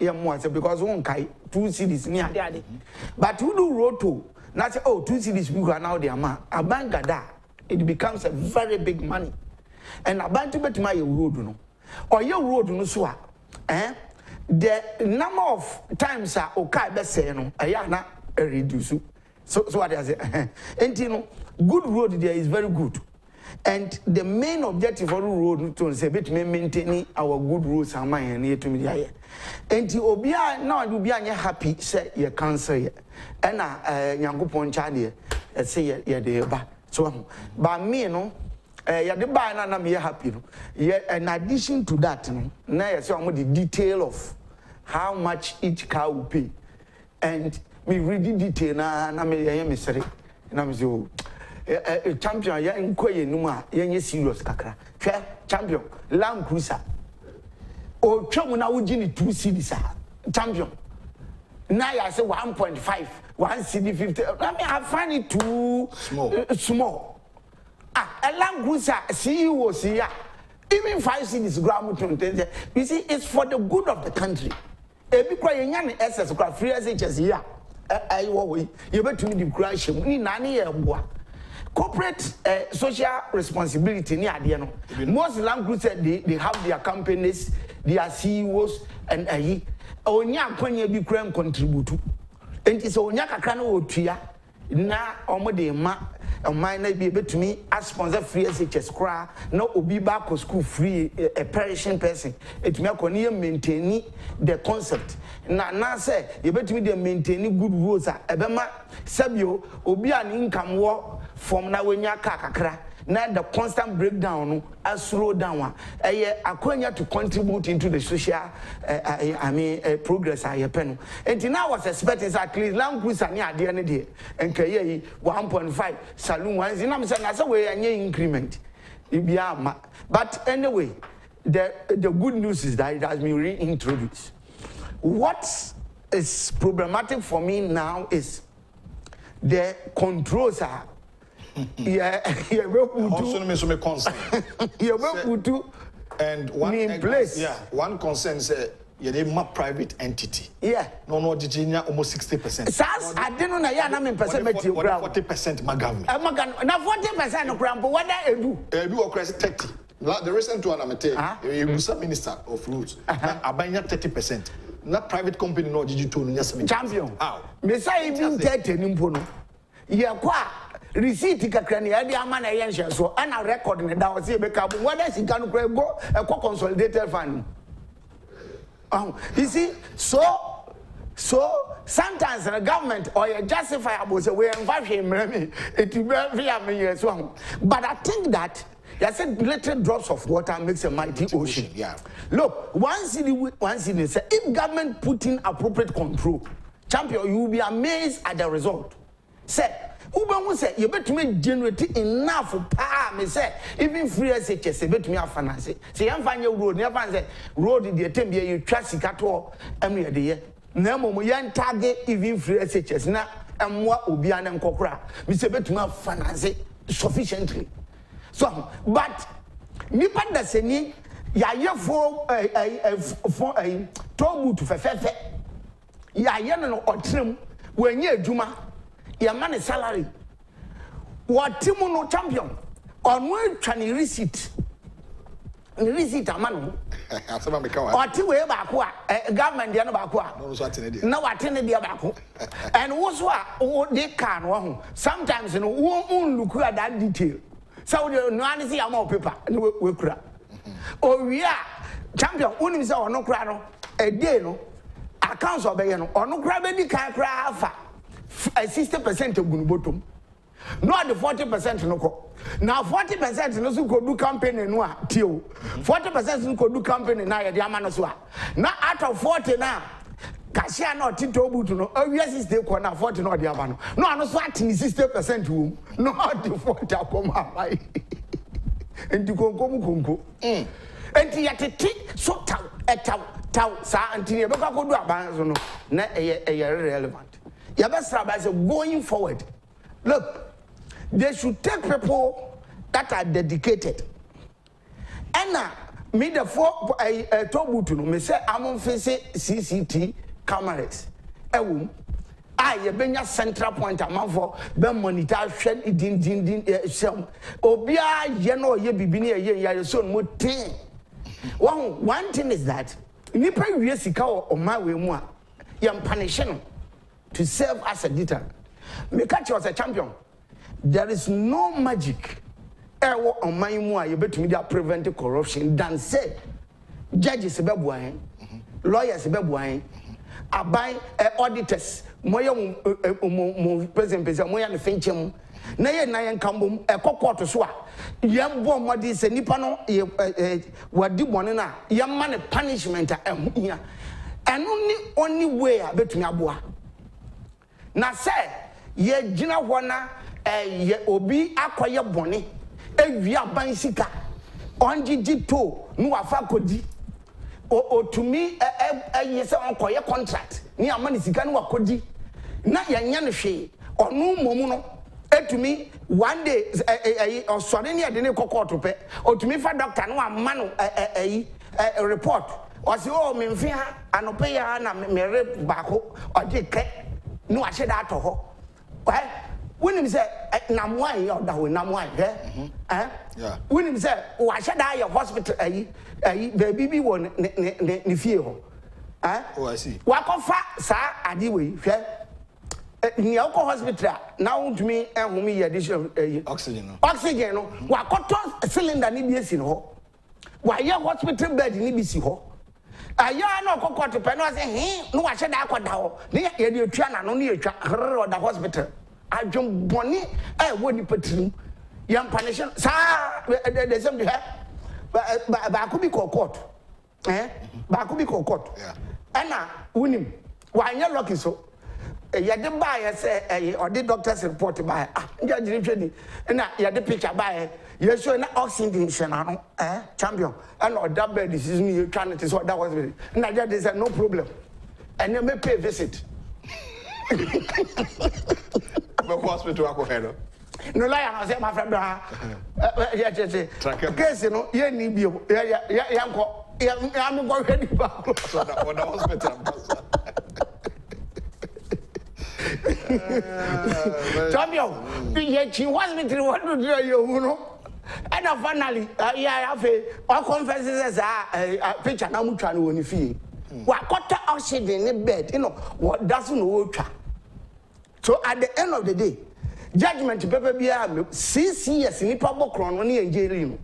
E mu say because won kai 2 cities ni ade. But who do roto? Na say oh 2 cities we kura now dey am. Abangada it becomes a very big money. And abantu betima ye road no. Or ye road no so a. Eh? The number of times are okay, best say no, I am not reduce. So what I say, and you know, good road there is very good, and the main objective of the road to say bit me maintaining our good roads and my near to me here. And you be now you be happy say your cancer here, and I young ponchadi say yeah the ba so by me no. Yeah, the buy na me happy. Yeah, in addition to that, now you see the detail of how much each car will pay, and me reading detail na me yeah me sorry, na me so champion yeah inquiry numa yeah yeah serious kakra. Fair champion Land Cruiser. Oh, champion na we need 2 cities champion. Now I say 1.5, 1 city 50. I mean I find it too small. A Land Cruiser, CEO, CEO, even 5 cities, ground to you see, it's for the good of the country. Every crying SS, free SHS here. I always, you bet me the crash, we nanny corporate social responsibility near Adiano. Most Land Cruiser, they have their companies, their CEOs, and a Onya Konya Bikram contribute. And it's Onya Kakano Tia, na Omode Ma. And mine may be able to me as sponsor free SHS cry, no will be back to school free a perishing person. It may maintain the concept. Now say you bet me they maintain good rules. Ebema Sabio will be an income war from now when kakakra. Now the constant breakdown as slow down. Akonya to contribute into the social progress I pen. And now I was expecting at least Land Cruiser near the end day and Kaye 1.5 saloon ones in as a way and increment. But anyway, the good news is that it has been reintroduced. What is problematic for me now is the controls are yeah, and one place. Yeah, one concern say you need more private entity. Yeah, no, Virginia almost 60%. SAS, I didn't know. Yeah, I'm in percentage. 40% my government. Now 40% of Grandpa. What do I do? You are crazy 30. The recent one I'm telling you, you are minister of roads. I buy 30%. Not private company. No, did you two? Yes, champion. How? Me say even 30 nimpono. Yeah, qua. Receipt kakrani ade ama na yenhwe so ana record ne da o se be ka bu wada sika no kra go e ko consolidated fund. You see so sometimes the government or you justify about say we invite him it will be am yes so but I think that I said little drops of water makes a mighty ocean. Yeah. Look, one city say if government put in appropriate control, champion you will be amazed at the result. Say Uber say you bet me generate enough power. Me say even free SHS, you bet me have finance. Say I'm finding road. Never say road in the temple you trust it at all. I'm ready. Nemo yan target even free SHS na and what ubian and cocra. Mr. Betuma finance sufficiently. So but Nipan da Seni Yaya for a tobu to fefe. Yayano or trim when ye Juma your money salary. What Timono champion on where can you receipt? Receipt a man. Or two way back government yana back. No attended the back. And what's what they can sometimes in won't look at that detail. So the no see a more paper and we cry. Or we are champion only or no crano a day no accounts of bayano or no grab any can cry for 60% of Gunbotum. Not the 40% no. Now 40% no so could do campaign in one till 40% no could do campaign in Yamanoswa. Now out of 40 now, Cassia not Tito Butuno, oh yes, is the corner 40 or the Yamano. No, I'm not swatting 60% room, not the 40 come up and to go Kumko. And yet a tick so tau at tau, sa and Tina Boka could do a banzo, not irrelevant. Yabasra is going forward. Look, they should take people that are dedicated. And now, me the four I told you to me say I'm on face CCT cameras. I been your central point among for them monitor shed it din some obia you know ye be near your son would thing. One thing is that Nipa Yesika or my way more young punishment to serve as a deterrent. Me catch you as a champion. There is no magic error on my more you bet me that prevent corruption than say judges bebuain, lawyers bebuain, abai auditors, moyam present moyan finchem, nayan kambum a court to swa. Yam bomb what is a nipano what do bonena, young man a punishment and only way I bet me abua. Na say ye jina wana ye obi akoye boni ewi aban sika onjijito nu afa kodi o to me ye se onkoye contract ni amani sika nu akodi na yenya ne hwe onu momu no etumi one day osore ne de ne kokoto pe otumi fa doctor no amma no ayi report o se o me mfi ha anope ya na me rep bako odike no I said that to her. Well, when him said, Namwai, or that way, Namwai, eh? Yeah. When him said, oh, I said that your hospital, baby won the fear. Oh, I see. Wako fa, sir, I did way, fair. Nyoko hospital, now to me and whom he addition oxygen. Oxygen, Wako cylinder ni BS in ho. Why your hospital bed in BC ho? I know Cocoa to Penal say, hey, no, I said I could now. Near your channel, only a or the hospital. I jump bonnie, I wouldn't put him. Young punishment, sir, there's something here. But I could be caught. Eh? But I could be caught. Anna, Winnie, why you're lucky so? You didn't buy, say, or the doctor's report by. You're drinking, and you're the picture by. You're showing oxygen, eh? Champion. And or that bed is you trying to sort that was with it. Now that is no problem. And you may pay visit. Hospital, no lie, I say my friend. Yes, you know, you need you. Yeah, I'm going to the hospital. Champion, she was me to what to do, you know. And finally, I have all conferences a picture now. I'm trying to win fee. What got oxygen in bed, you know, what doesn't water. So at the end of the day, judgment to paper be 6 years in Pablo Crononi and Jerino.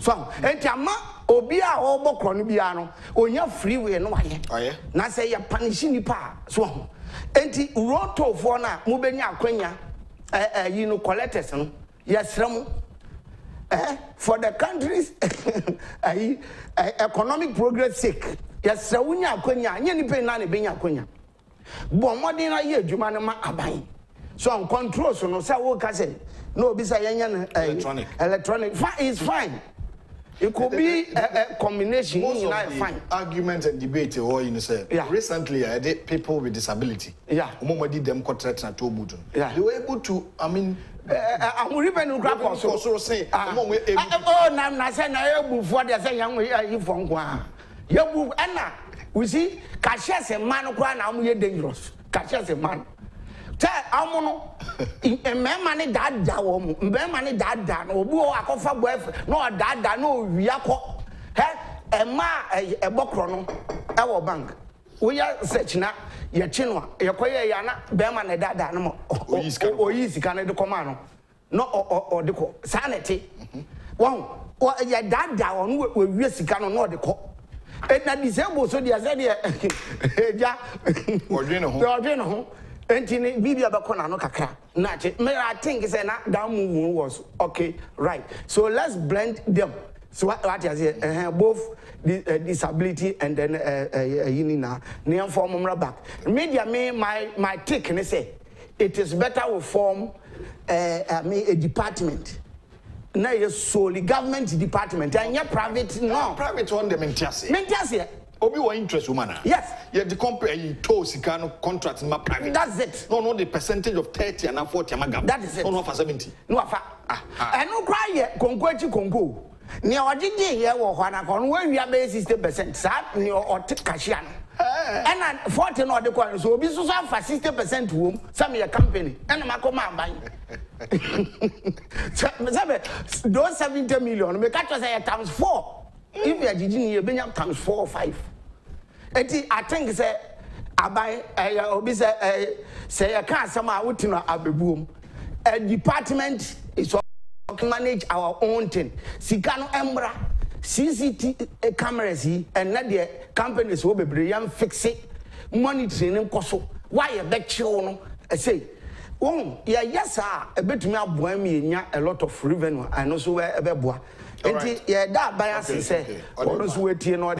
So, and Tama Obia or Bocronibiano, or your freeway, no, I now say you're punishing the pa. So, and the roto for now, Mubenia Quenya, you know, collectors, yes, some. For the country's economic progress sake, yes, sir, we are going to pay none of being a coin. But more than a year, Jumanama Abai. So on control, so no, sir, what I said, no, besides electronic. Electronic is fine. It could be a combination. Most of the arguments and debate or in say. Yeah. Recently, I did people with disability. Yeah. Them yeah. They were able to. I mean. I'm even grab also say. Oh, na say na ebu for the say young you from Guan. You Anna. We see cashiers a man Guan are dangerous. Cashiers a man. Tell Amono, a man money dad, money dad, or boy, I call for boyfriend, no dad, no yako, a ma, a bocrono, our bank. We are such now, your chinua, your koya yana, Berman, a dad animal, or easy can do command, no or the sanity. One, or your dad down with risk can or the cop. And that December, so the Azadia ordinal. Entine bibia ba kona no kakra na I think say na that move was okay right so let's blend them so what is it both the disability and then yinina name form mra back media me my take ne say it is better we form a department na is solely government department and your private no private one them mentiase Obi wa interest woman. Yes. You have to compare you to contract in my private. That's it. No, the percentage of 30 and 40 amagam. That is it. No, for 70. No, for and no cry here. Kongochi Kongo. Near what did you hear? Where we are based 60%. Sat near or Kashian. And 14 or the corner. So be so for 60% womb. Some your company. And my command. Don't 70 million. We catch us at times 4. If you are judging, you bring up times 4 or 5. I think say I buy say I can't somehow out in a boom. A department is to manage our own thing. Sikano Embra, CCTV cameras and not the companies will be brilliant fixing monitoring and cost. Why a bet you say? Oh, yeah, yes, sir. A bit me up me a lot of revenue and also a bebois. And yeah, that bias is say, all those waiting or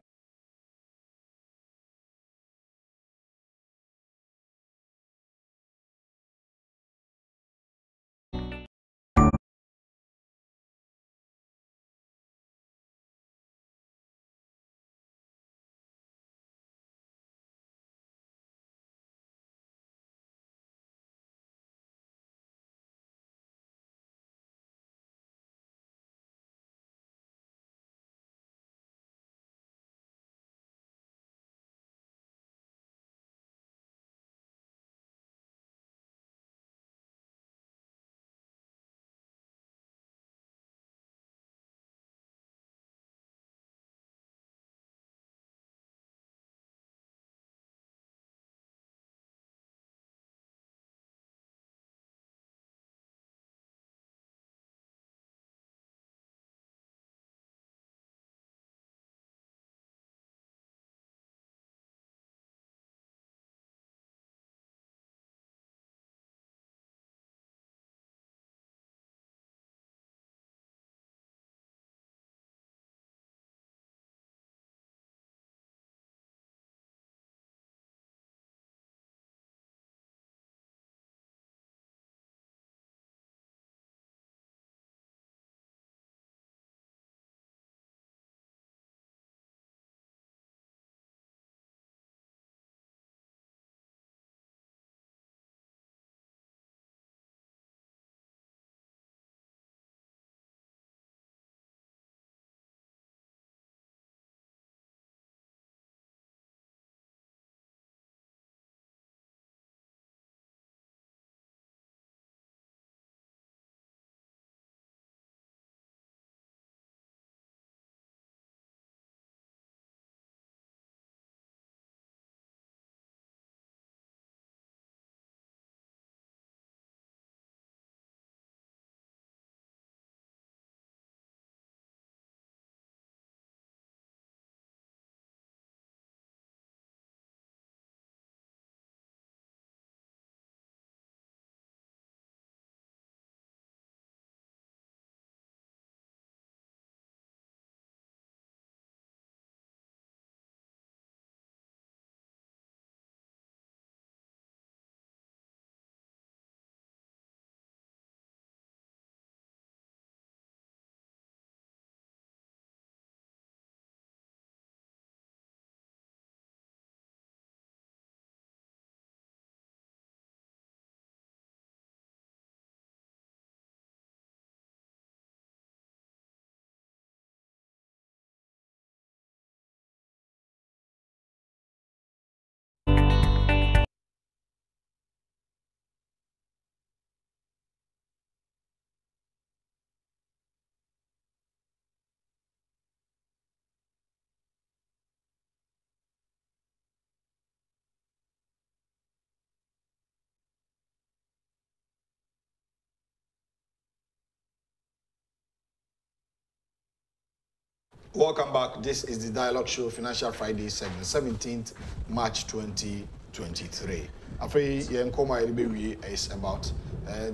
Welcome back. This is the Dialogue Show, Financial Friday segment, 17th March 2023. Afei is about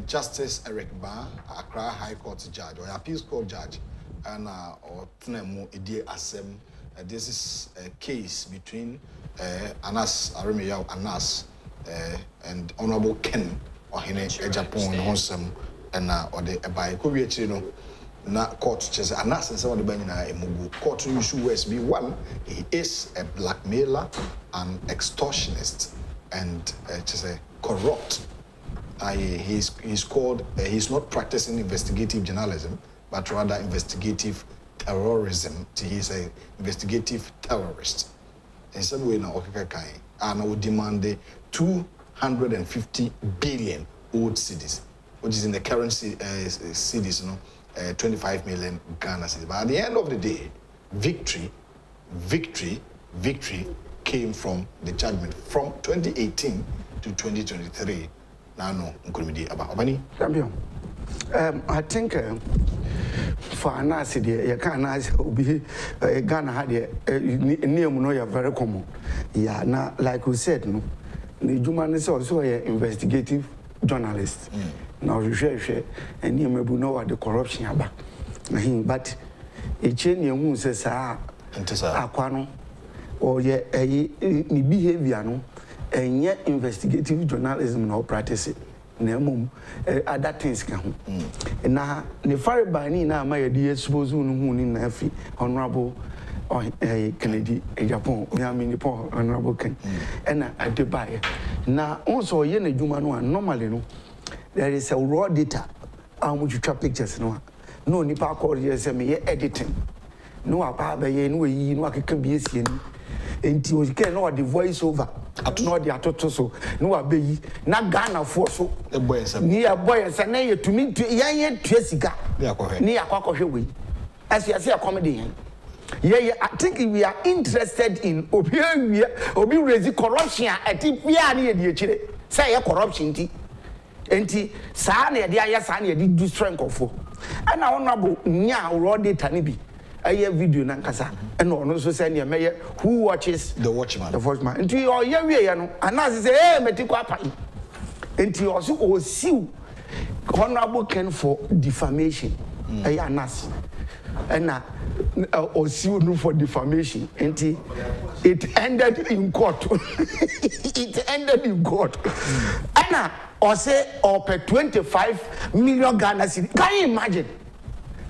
Justice Eric Ba, Accra High Court judge or appeals court judge, and this is a case between Anas Aremeyaw Anas and Honorable Ken Japong and Odebai. Na court says Anas and some of the Benina Emugu. Court issue West be one. He is a blackmailer, an extortionist, and corrupt. He's called. He's not practicing investigative journalism, but rather investigative terrorism. He's an investigative terrorist. In some way, now Okakakai and I would demand 250 billion old cedis, which is in the current cedis, you know. 25 million Ghana cedis. But at the end of the day, victory came from the judgment from 2018 to 2023. Now, no, Nkrumidi Abani. I think for Anas, you can't be Ghana had near very common. Yeah, now, like we said, no, the Juman is also an investigative journalist. Now, and you may know what the corruption about. But a change in who says, Aquano, or yet a behavior, and yet investigative journalism now practice it. Nemum, other things come. And now, the fire by Nina, my dear, suppose who in every honorable Kennedy, Japon, Yaminipon, Honorable Ken, and at Dubai. Now, also, yen a human one normally no. There is a raw data on which you trap pictures. No, Nipa called GSM editing. No, a papa, no, I can be seen. And you can know the voice over. Up to the Atotoso, no, I be not Ghana for so. The boys near boys and near to me to Yan Tresica near Cockaway. As you say, a comedian. Yeah, I think we are interested in Obi Rezi corruption at Ipiani and Chile. Say a corruption. Enti saane de aya saane de du strength ofo ana honorable nya raw data ni bi aye video na nkasa na ono so say na meye who watches the watchman enti o ye wie ye no ana say eh metiko apa enti o so o siu honorable Ken for defamation aye Anas ana o siu no for defamation enti it ended in court. It ended in court. Ana or say, or per 25 million Ghana cedis. Can you imagine?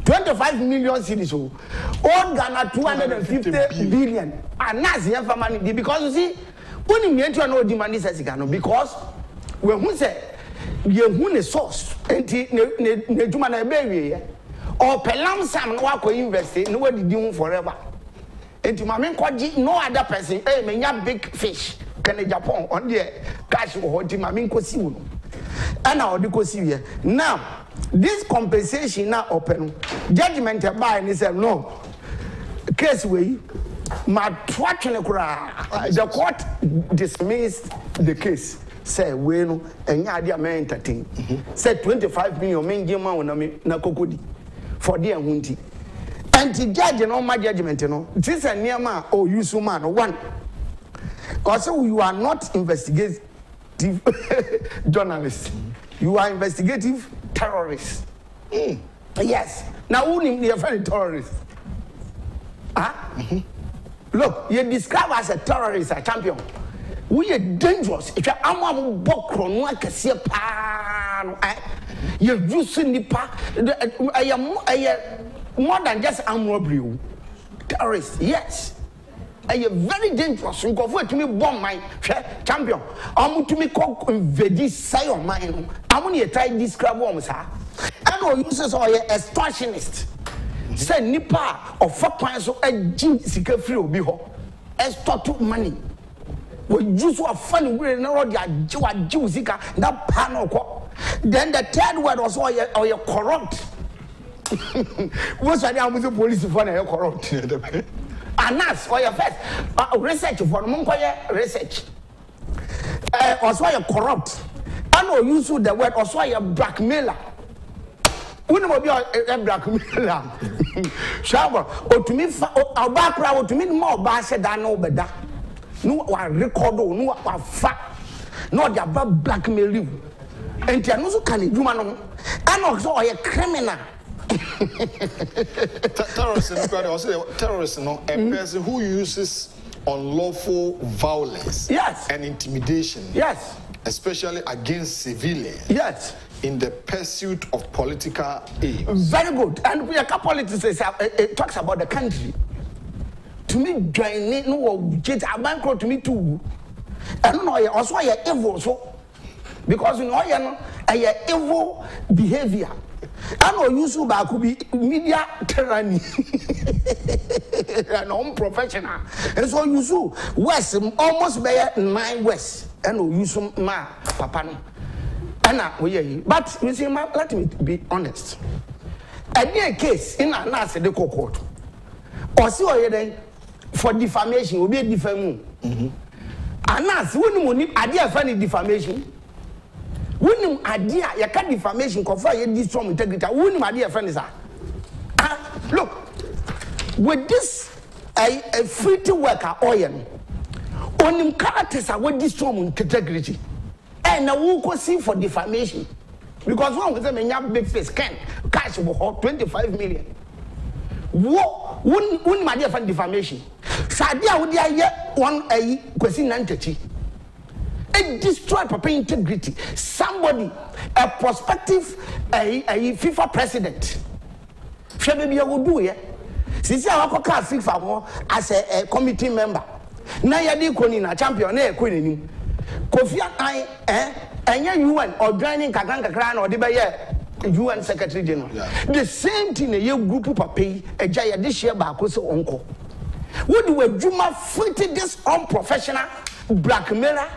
25 million cedis. All Ghana, 250 billion. And that's the money. Because you see, when you enter no demand is Ghana, because when we say, you win a source, and the human baby, or per lump sum, no one could invest in, nobody do forever. And to my main quadri, no other person, hey, may have big fish. Ken Japong on the cash or Timamin Cosimo. And now the Cosia. Now, this compensation now open judgment by and said, no case way, my the court dismissed the case. Say, well, and idea may entertain. Said 25 million main game on Nakokudi for dear Hunty. And the judge and all my judgment, you know, this and near man or you so man one. Also, you are not investigative journalists. You are investigative terrorists. Yes. Now, who named the very terrorist? Look, you describe as a terrorist, a champion. We are dangerous. If you are more than just armed robbery. Terrorist, yes. A very dangerous thing to me, bomb my champion. I'm to me cock invade side of mine. I'm going to try this crab bomb, sir. I know you say you're an extortionist. Say Nipa or 4 points or a G secret free will be home. Extort money. We use our funny way and all the Jew Zika, that panel. Then the third word was all your corrupt. What's the name of the police for your corrupt? Anas for your first research for Munkoye research. Also, you're corrupt. I know you use the word also, you're blackmailer. Terrorist, no, a person who uses unlawful violence, yes, and intimidation, yes, especially against civilians, yes, in the pursuit of political aims. Very good. And we are politicians. It talks about the country. To me, joining no get a bankrupt to me too. And no, also I evil so because in all I evil behavior. I know you so bad could be media tyranny and unprofessional. And so you so West almost bear my West. I know you so my papa. But you see, let me be honest. I did a case in an answer the court. Or see for defamation will be a defamation. Anas, wouldn't you idea for any defamation? Wouldn't you idea you can defamation confer you this strong integrity? Wouldn't you idea friends? Look, with this a free to worker oil, on him characters are with this strong integrity. And I will see for defamation. Because one with them in your big face can cash for 25 million. What wouldn't my dear for defamation? Sadia would yet one a question entity. It destroyed proper integrity. Somebody, a prospective a FIFA president. Maybe I would do it. Since I have a class FIFA as a committee member. Now you did Konina champion, Queen. Kofi I and UN or joining Kaganga Gran or Debaya UN Secretary General. The same thing a year group of pay a jaya this year by Koso Uncle. Would we Juma fitted this unprofessional blackmailer,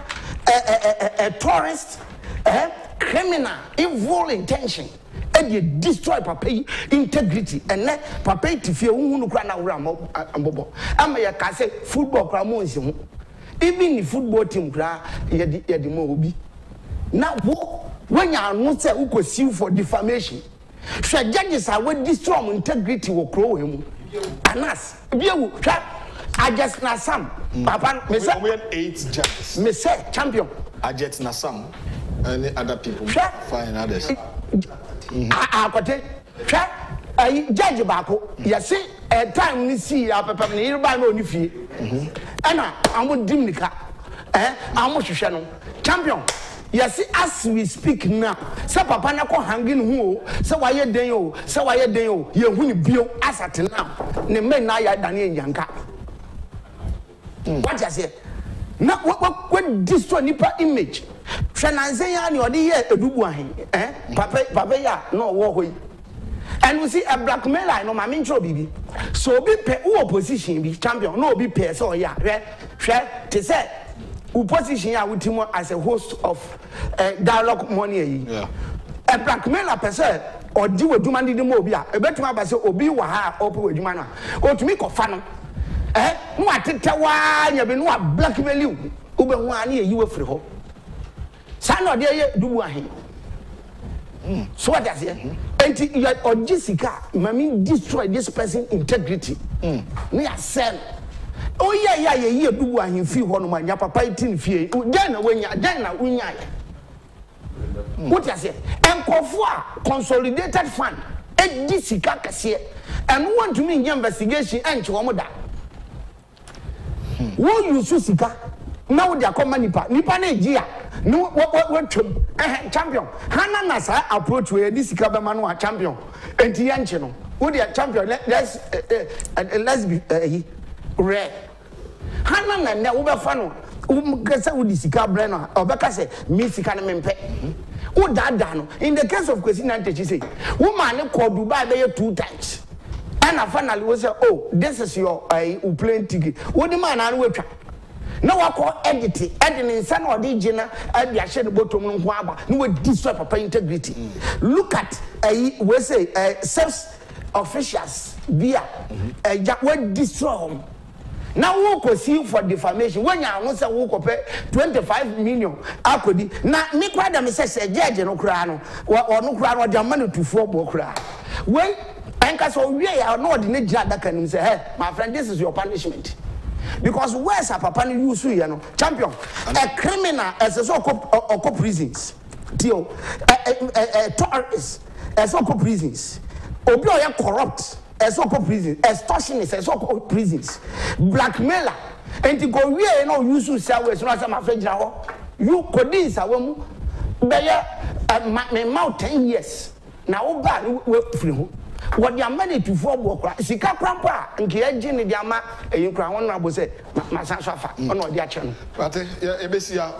a tourist, a criminal, evil intention, and you destroy Pape integrity and let Pape to feel Unukrana Ramo and Bobo. Amaya Kase football Kramonsimu. Even the football team, Yadimobi. Now, when you are not who could sue for defamation, should judges are with this strong integrity will grow him. Anas, I just Nassam, Papa, eight judges, Miss Champion, I just Nassam, and other people find others. I judge Bako, yes, a time we see our Papa nearby only fee. Anna, I'm with Dimnica, I'm with Shannon. Champion, yes, as we speak now, so Papa Nako hanging who, so why you deo, so why you deo, you win bill as at now. Ne men I had Daniel Yanka. What I say? Now, what destroy Nipa image? Shanazea, your dear Dubuahin, Papa, ya, no warway. And we see a blackmailer, I know my intro, baby. So be pay opposition, be champion, no be pay. So, yeah, share to say, opposition, I would Timor as a host of dialogue money. A blackmailer person or do a demanded mobia, a better man, so obi waha, open with mana, or to make a funnel. No, I take Tawa, you have been what blackmail you, Uber one year, you were free hope. Sano, dear, do one. So what does it? Or Jessica, Mammy destroyed this person's integrity. We are selling. Oh, yeah, do one in few one of my papa in fear. Then when you're done, we are. What I say? And Kofa consolidated fund, and Jessica Cassia, and want to mean investigation and to Omoda. What you so Sika? Now they are coming Nipa, Nipa Nigeria. No, what champion? Hana Nasa approach where this Kabamano are champion. And Tianchino, who they are champion, let's be rare. Hana and the Uberfano, Umkasa with the Sika Brenner, or Bacase, Miss Kanampe. Oh, that dano. In the case of Christian, she said, woman called Dubai there 2 times. And I finally was, oh, this is your plane ticket. What the man I will try. Now I call editing, editing, son or the general, and the Ashen Bottom Waba, no destroy proper integrity. Look at we say, self officials, beer, what destroy them. Now who could see for defamation? When you announce a who pay 25 million, I could be now me quite a message, judge no crano or no crano or the money to 4 bokra. When anchors or we are not in a judge that can say, hey, my friend, this is your punishment. Because where's a papa you see, you know, champion, a criminal as a so called prisons, deal, a terrorist, as so called prisons, Obioya corrupt. Esoko prison, extortionist, esoko prisons, blackmailer, and to go here, you know, you should say, well, it's not some afraid now. You could be a woman, my mouth 10 years. Now, bad work for you. What your money to 4 bokra, Sika Prampa, and Kejetia, and Yama, and you cry one rabble say, my son suffer, or no, the action. But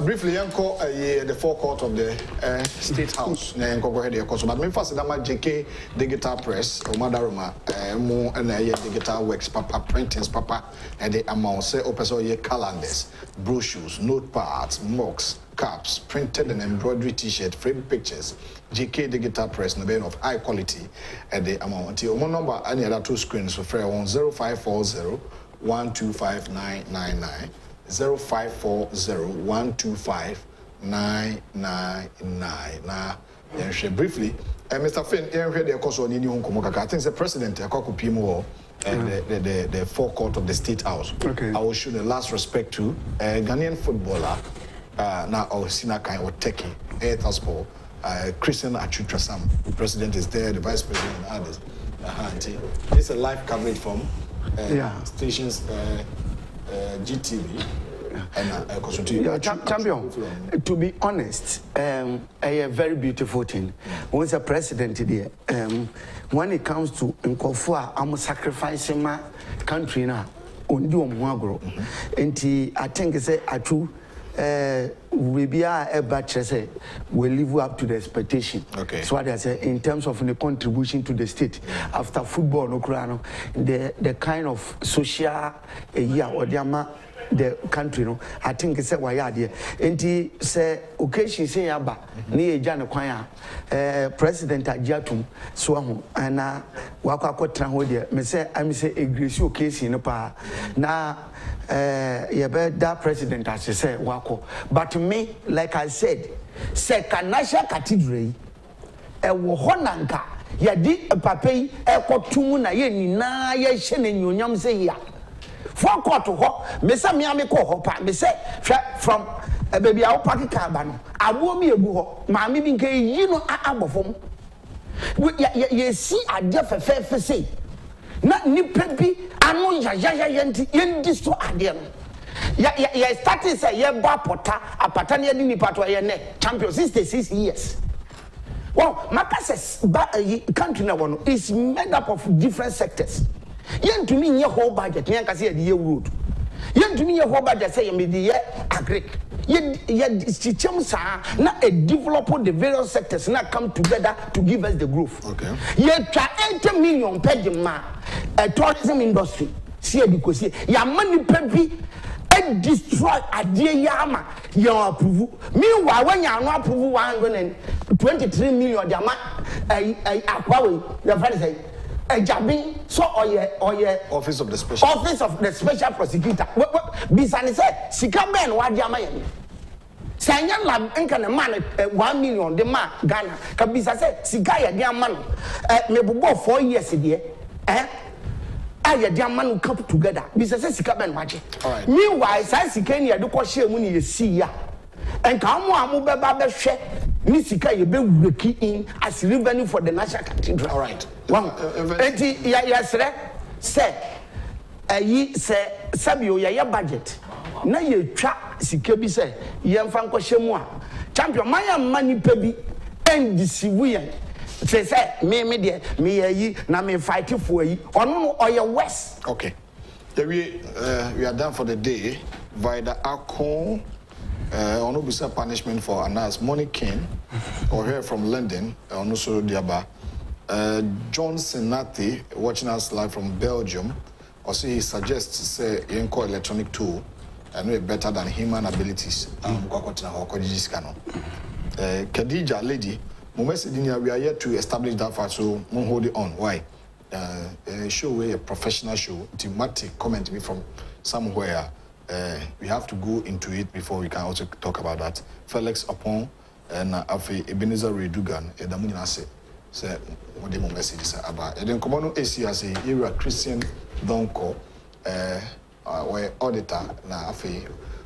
briefly, uncle, the forecourt of the State House, Nanko, go ahead, of course, but first, I'm JK Digital Press, or Madaruma, more and digital works, papa, printings, papa, and the amount, say, open your calendars, brochures, notepads, mocks, caps, printed and embroidery t-shirt, framed pictures, JK Digital Press, no band of high quality at the amount. One number any other 2 screens for free on 0540-125-999, 0540-125-999. Now, briefly, Mr. Finn, you heard the course on the new Kumokaka. I think the president, the forecourt of the State House. Okay. I will show the last respect to a Ghanaian footballer. Now our Sina Kai or Turkey, Airtasport, Christian Atsu Twasam, the president is there, the vice president and others. It's a live coverage from stations GTV and Champion. To be honest, a very beautiful thing. Once a president there, when it comes to Nkofua, I'm sacrificing my country now. Undo Mwagro. And I think it's a true. We be a batch, I say, we live up to the expectation. Okay. So what I say in terms of the contribution to the state after football, no crano, the kind of social year or the country, no. I think it's a wire there. And he say, occasion say Abba, near Jan Quaya, President Ajatum, Swamu, and Wakakotran Hodia, Messiah, I say, a greasy occasion, no pa. Now, that president, as I say, Wako. But me, like I said, Sekanasha Cathedral, a Wohonanka, Yadi, a pape, a cotumuna, Yenina, Yashen, and Yunyam say ya. Four quarter hop, Mesa Miamico hopper, me say, from a baby out pocket cabano. I won't be a boo, Mammy Binke, you know, I am of you see, I deaf fair for say. Not ni pepi, I know Yanti, so Adam. Ya started a year bapota, a patania ni patwa ne, champion 66 years. Well, Macass's country now is made up of different sectors. Yen to me your whole budget, Yan Cassia the year wood. Yen to me your whole budget say me the year agri. Yet na a developer the various sectors now come together to give us the growth. Okay. Yet 80 million per ma a tourism industry. See because your money pay and destroy a dear Yama your approval. Meanwhile, when you are not approval 123 million the friend say. Jabin, so or your office of the special prosecutor. Bisani said, Sikaben, what Yamayan? Sanyan Lab and can a man 1 million, the man, Ghana. Kabisa said, Sikaya, dear man, maybe both 4 years a year. A dear man will come together. Bisa says, Sikaben, watch. All right. Meanwhile, Sikania, do Koshe, when you see ya. And come on, Mubaba Shek, Missika, you be key in as revenue for the National Cathedral. All right. One. Yes, sir. Ye say, Sabio, your budget. Now you trap Sikabi, say, Yanfanko Shemwa. Champion, my money, baby, and this weird. Say, me, dear, me, ye, now me fighting for ye, or no, or your West. Okay. We are done for the day by the Akon. Onubisa punishment for Anas Money King, or here from London, Onusuru Diaba. John Sinati, watching us live from Belgium, also he suggests say Yenko electronic tool and we're better than human abilities. Kejetia lady, we are yet to establish that fact, so we hold it on. Why? Show a professional show, thematic comment me from somewhere. We have to go into it before we can also talk about that. Felix Opon and Afi Ebenezer Redugan, Edamunase, said, what do you want to say about? And then Commander ACRC, you are Christian Donkor, or auditor, na Afi,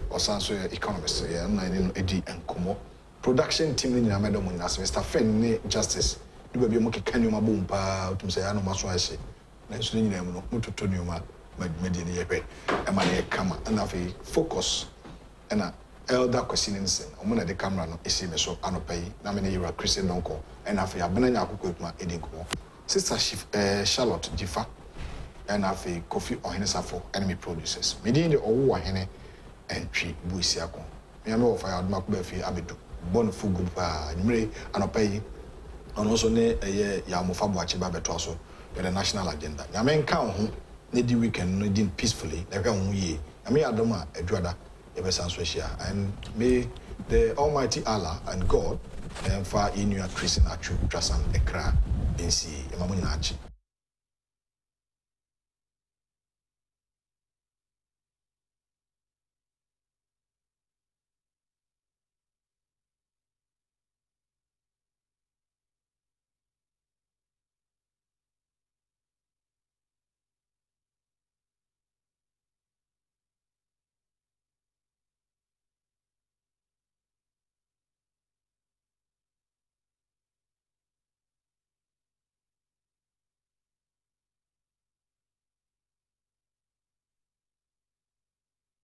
or Sansu economist, and Eddie and Kumo. Production team in Amedomunase, Mr. Fenny Justice, you will be making Kanyuma Bumpa, to say, I know Maswashi, Nessun, Mututuniuma. And focus and elder questioning. I'm the camera is so Namini Christian Uncle, and I feel Benanako, Sister Charlotte Jiffa, and I feel coffee or Henesa for enemy producers. Medi the Owa Hene and Tree Buisiaco. Me and I had Macbeth Abidu, Bonfu Gupa, Nimre, and also near a year Yamufa Bachiba Betroso with a national agenda. Yamen Count. Nedi weekend did peacefully. Like I may Adama a drada ever sans and may the Almighty Allah and God and far in your Christian Atsu Twasam Accra in see Mamunachi.